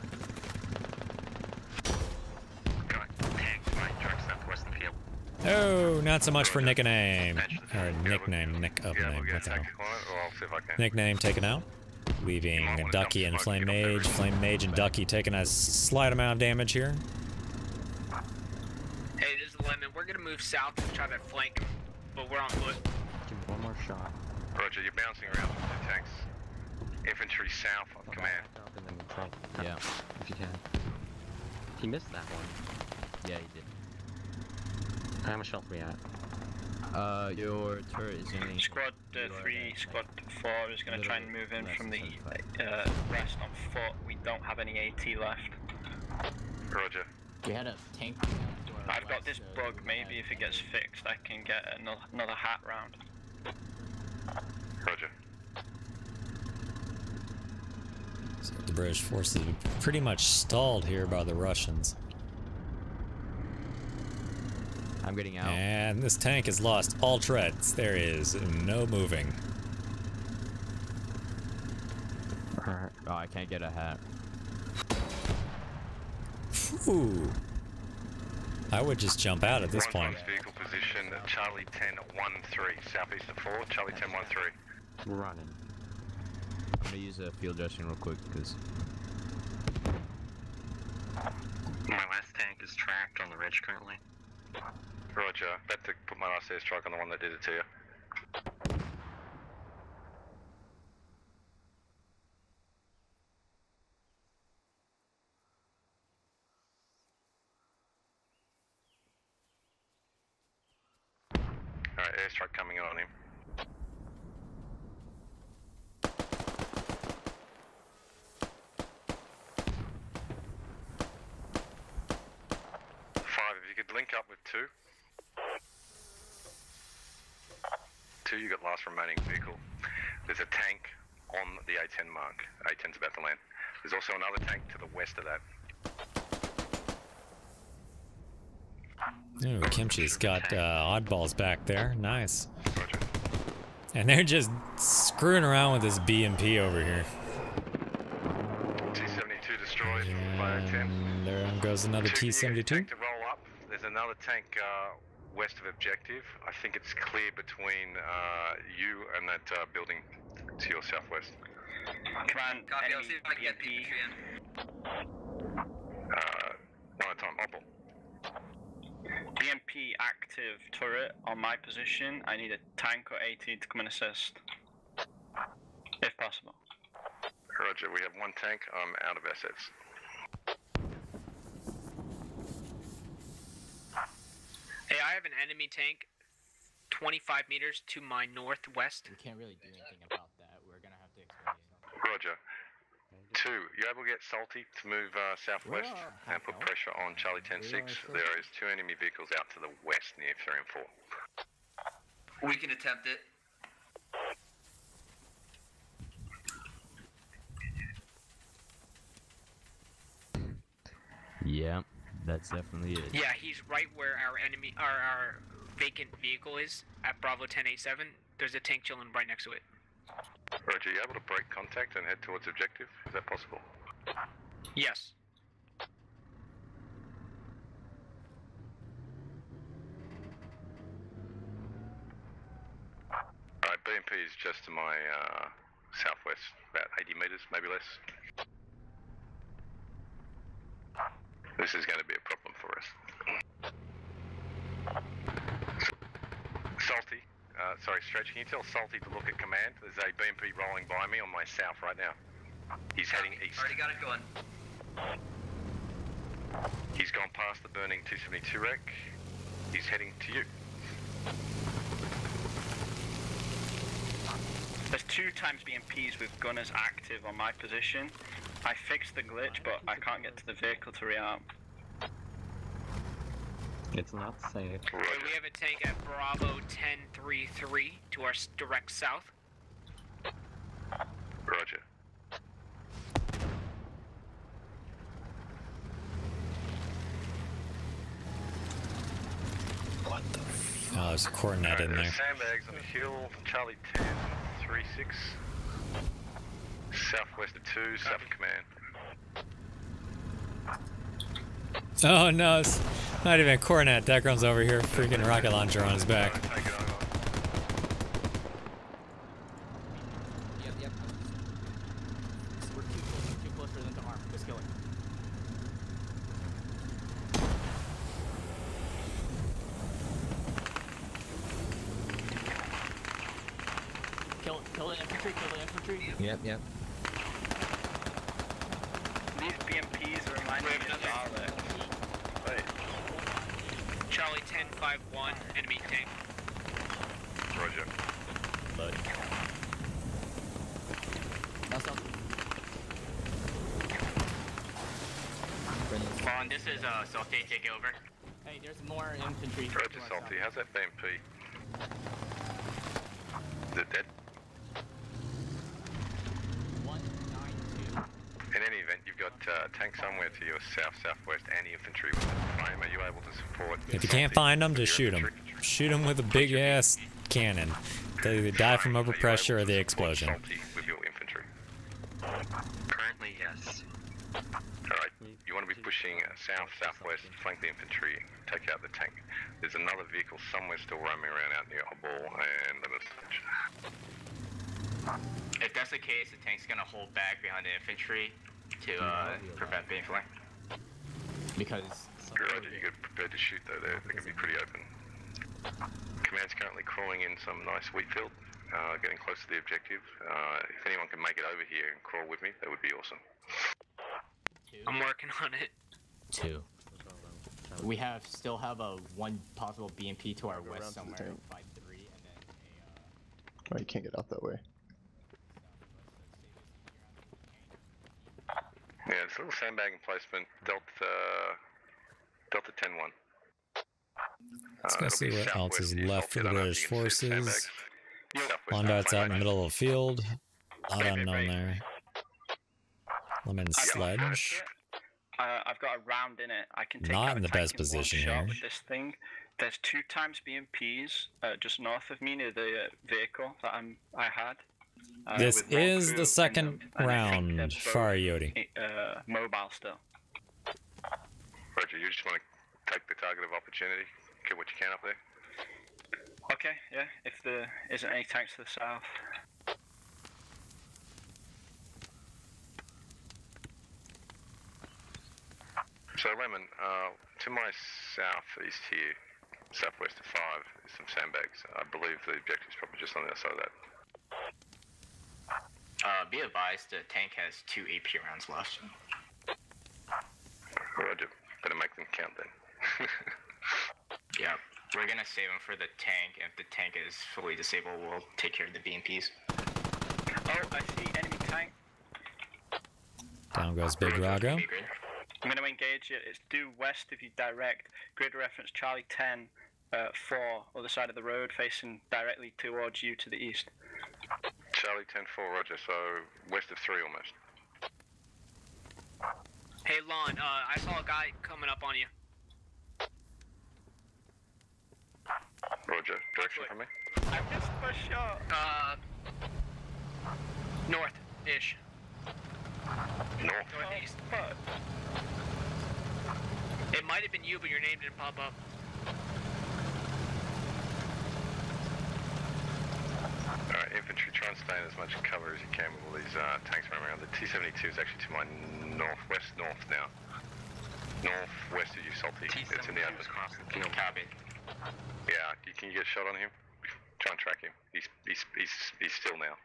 Oh, not so much for nickname. Or nickname, nick-up-name. Nickname taken out. Leaving Ducky and Flame Mage. Flame Mage and Ducky taking a slight amount of damage here. Hey, this is Lemon. We're gonna move south and try to flank him, but we're on foot. Give him one more shot. Roger, you're bouncing around with the tanks. Infantry south on command. Yeah, if you can. He missed that one. Yeah, he did. How much health are we at? Your turret is in. Squad 3, Squad 4 is gonna try and move in from the west on foot. We don't have any AT left. Roger. We had a tank. I've got this bug, maybe if it gets fixed I can get another hat round. Roger. So the British forces are pretty much stalled here by the Russians. I'm getting out. And this tank has lost all treads. There is no moving. Oh, I can't get a hat. Ooh. I would just jump out at this point. Vehicle position, Charlie 10-1-3, southeast of 4, Charlie 10-1-3. We're running. I'm gonna use a field dressing real quick, because... My last tank is tracked on the ridge currently. Roger, about to put my last airstrike on the one that did it to you. Alright, airstrike coming on him. Five, if you could link up with two. Two, you got last remaining vehicle. There's a tank on the A10 mark. A10's about to land. There's also another tank to the west of that. Ooh, Kempchi's got oddballs back there. Nice. Roger. And they're just screwing around with this BMP over here. T-72 destroyed by A10. There goes another T-72. Tank to roll up. There's another tank west of objective. I think it's clear between you and that building to your southwest. Command, copy. I'll see if I can get people in. One at a time. Oddball. BMP active turret on my position. I need a tank or AT to come and assist, if possible. Roger, we have one tank. I'm out of assets. Hey, I have an enemy tank 25 meters to my northwest. We can't really do anything about that. We're going to have to explain it. Roger. Two, you're able to get Salty to move southwest and put pressure on Charlie 10-6. There is two enemy vehicles out to the west near 3 and 4. We can attempt it. Yeah, That's definitely it. Yeah, he's right where our enemy, our vacant vehicle is at Bravo 1087. There's a tank chilling right next to it. Roger, are you able to break contact and head towards objective? Is that possible? Yes. Alright, BMP is just to my southwest, about 80 meters, maybe less. This is going to be a problem for us. Salty, sorry Stretch, can you tell Salty to look at command? There's a BMP rolling by me on my south right now. He's heading east. Already got it going. He's gone past the burning 272 wreck. He's heading to you. There's 2 times BMPs with gunners active on my position. I fixed the glitch, but I can't get to the vehicle to rearm. It's not safe. So we have a tank at Bravo 1033 to our direct south. Roger. What the fuck? Oh, there's a coordinate in there. Sandbags on the hill, Charlie 1036. Southwest of 2, South Command. Oh no, it's not even a cornet. Dekrum's over here, freaking rocket launcher on his back. Yep. We're too close for them to arm. Let's kill it. Kill the infantry, Yep. Charlie 1051, enemy tank. Roger. Loading. Vaughn, this is Salty, take over. Hey, there's more infantry. Roger, Salty, how's that BMP? Is it dead? 192. In any event, you've got tanks somewhere to your south-southwest and infantry with the flame. Are you able to support? If you can't find them, just shoot them. Shoot them with a big-ass cannon. They either die from overpressure or the explosion. With your infantry? Currently, yes. Alright, you want to be pushing south-southwest, flank the infantry, take out the tank. There's another vehicle somewhere still roaming around out near Oddball and Lemon Sledge. If that's the case, the tank's going to hold back behind the infantry to prevent being flanked. Because... Roger, you get prepared to shoot though, they can be pretty open. Command's currently crawling in some nice wheat field, getting close to the objective. If anyone can make it over here and crawl with me, that would be awesome. 2. I'm working on it. 2. We have still have a 1 possible BMP to our west somewhere. 5-3 and then a... Oh, you can't get out that way. Yeah, it's a little sandbagging placement, Delta 10-1. Let's see what else is left for the British forces. Lawn Darts out in the middle of the field. A lot unknown there. Lemon Sledge. I've got a round in it. I can take not in the best position here. With this thing. There's 2 times BMPs just north of me near the vehicle that I had. This is the second round for Yodi. Mobile still. Roger, you just want to take the target of opportunity, get what you can up there. Okay, yeah, if there isn't any tanks to the south. So Lemon, to my southeast here, southwest of 5, is some sandbags. I believe the objective's probably just on the other side of that. Be advised, the tank has 2 AP rounds left. Roger. Better make them count then. Yeah, we're gonna save them for the tank. If the tank is fully disabled, we'll take care of the BMPs. Oh, I see enemy tank. Down goes Big Rago. I'm gonna engage it. It's due west if you direct. Grid reference Charlie 10, 4, other side of the road, facing directly towards you to the east. Charlie 10-4, Roger, so west of 3 almost. Hey, Lon, I saw a guy coming up on you. Roger, direction for me? I missed my shot. North-ish. North? Northeast. It might have been you, but your name didn't pop up. Alright, infantry, try and stay in as much cover as you can with all these tanks running around. The T-72 is actually to my northwest now. Northwest of you, Salty. It's in the open. Yeah, you can get a shot on him. Try and track him. He's still now.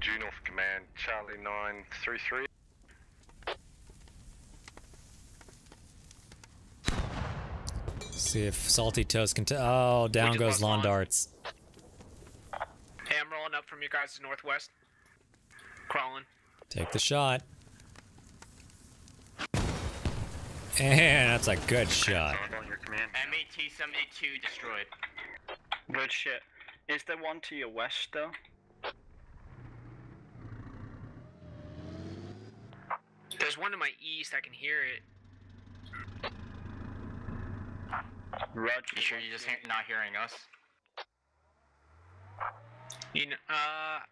Due north command, Charlie 933. See if Salty Toes can. Oh, down goes Lawn Darts. Hey, I'm rolling up from you guys to northwest. Crawling. Take the shot. And that's a good shot. MAT-72 destroyed. Good shit. Is there one to your west though? There's one to my east, I can hear it. Roger. You sure you're just not hearing us? You know, I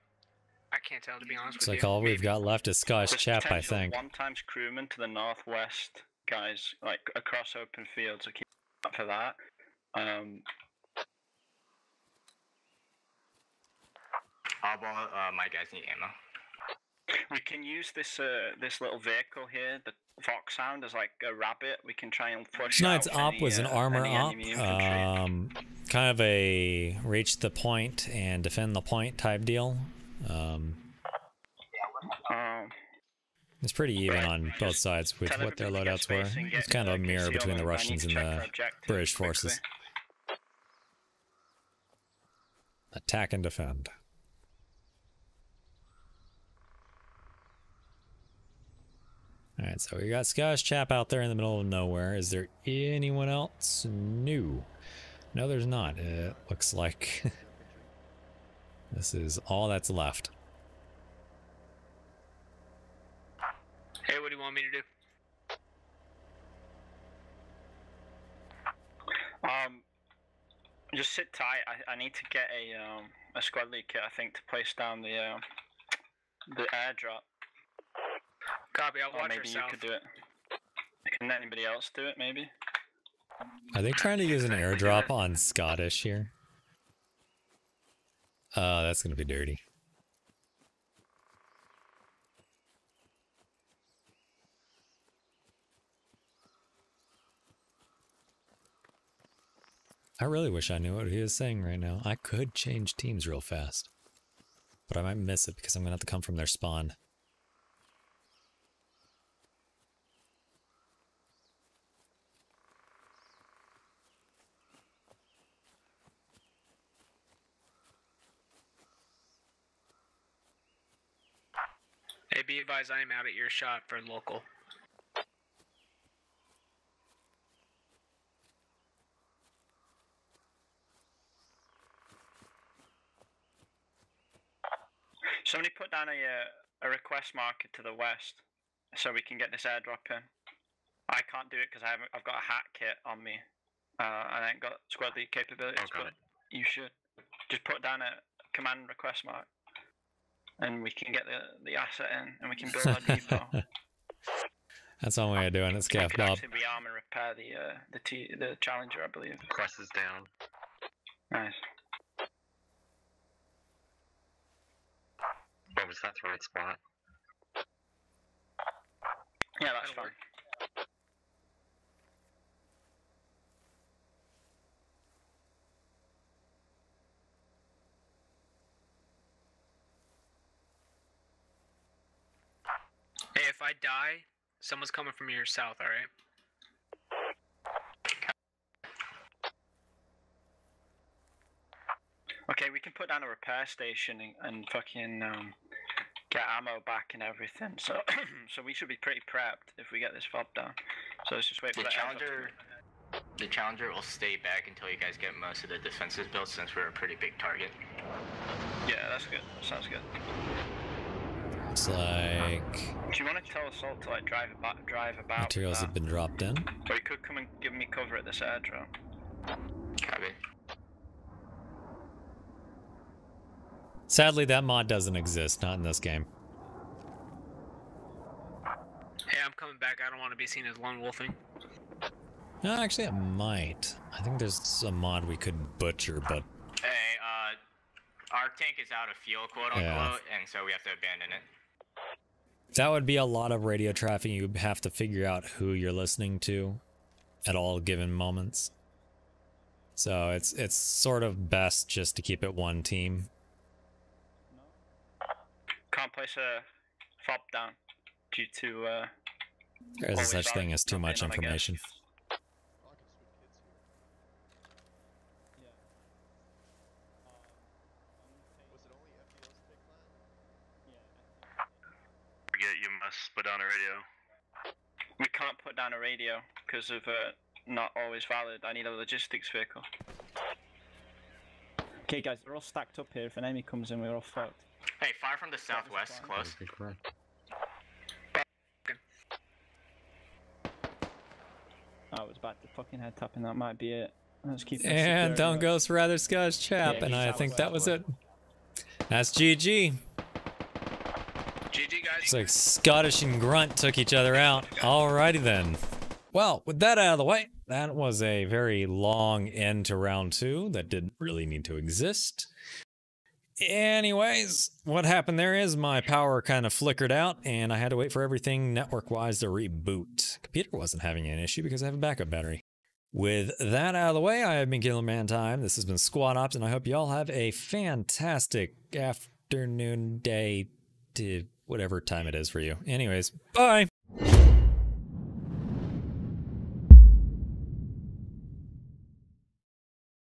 can't tell, to be honest with you. It's like all we've got left is Scottish Chap, I think. One times crewman to the northwest, guys, like across open fields, so keep up for that. Oddball, my guys need ammo. We can use this this little vehicle here, the fox hound, as like a rabbit. We can try and push. Tonight's op was an armor op, kind of a reach the point and defend the point type deal. It's pretty even on both sides with what their loadouts were. It's kind of a mirror between the Russians and the British forces. Attack and defend. Alright, so we got Scottish Chap out there in the middle of nowhere. Is there anyone else? No. No, there's not. It looks like this is all that's left. Hey, what do you want me to do? Just sit tight. I need to get a squad lead kit, I think, to place down the airdrop. Copy, I'll watch yourself. You could do it. Can anybody else do it, maybe? Are they trying to use an airdrop on Scottish here? That's gonna be dirty. I really wish I knew what he was saying right now. I could change teams real fast. But I might miss it because I'm gonna have to come from their spawn. Hey, be advised, I am out at your shot for local. Somebody put down a request marker to the west so we can get this airdrop in. I can't do it because I've got a hat kit on me. I ain't got squad lead capabilities, but you should just put down a command request mark. And we can get the asset in, and we can build our depot. That's one way of doing it, Scaff Bob. We can actually rearm and repair the Challenger, I believe. Crest is down. Nice. Bob, is that the right spot? Yeah, that's fine. Hey, if I die, someone's coming from your south, alright? Okay, we can put down a repair station and fucking get ammo back and everything. So so we should be pretty prepped if we get this fob down. So let's just wait for the Challenger. The Challenger will stay back until you guys get most of the defenses built since we're a pretty big target. Yeah, that's good. That sounds good. looks like... Do you want to tell Assault to like drive about? Materials have been dropped in. Or he could come and give me cover at this airdrop. Copy. Sadly, that mod doesn't exist. Not in this game. Hey, I'm coming back. I don't want to be seen as lone wolfing. No, actually, it might. I think there's a mod we could butcher, but... Hey, our tank is out of fuel, quote-unquote, and so we have to abandon it. That would be a lot of radio traffic. You have to figure out who you're listening to at all given moments. So it's sort of best just to keep it one team. Can't place a flop down due to... there is such thing as too much information. You must put down a radio. We can't put down a radio because of not always valid. I need a logistics vehicle. Okay, guys, we're all stacked up here. If an enemy comes in, we're all fucked. Hey, fire from the southwest, close. I was about to fucking head tapping. That might be it. Let's keep. And don't go for Rather Squash Chap. Yeah, and I think that was it. That's GG. GG, guys. It's like Scottish and Grunt took each other out. Alrighty then. Well, with that out of the way, that was a very long end to round 2 that didn't really need to exist. Anyways, what happened there is my power kind of flickered out and I had to wait for everything network-wise to reboot. Computer wasn't having an issue because I have a backup battery. With that out of the way, I have been Killer Man Time. This has been Squad Ops and I hope you all have a fantastic afternoon, day, whatever time it is for you. Anyways, bye!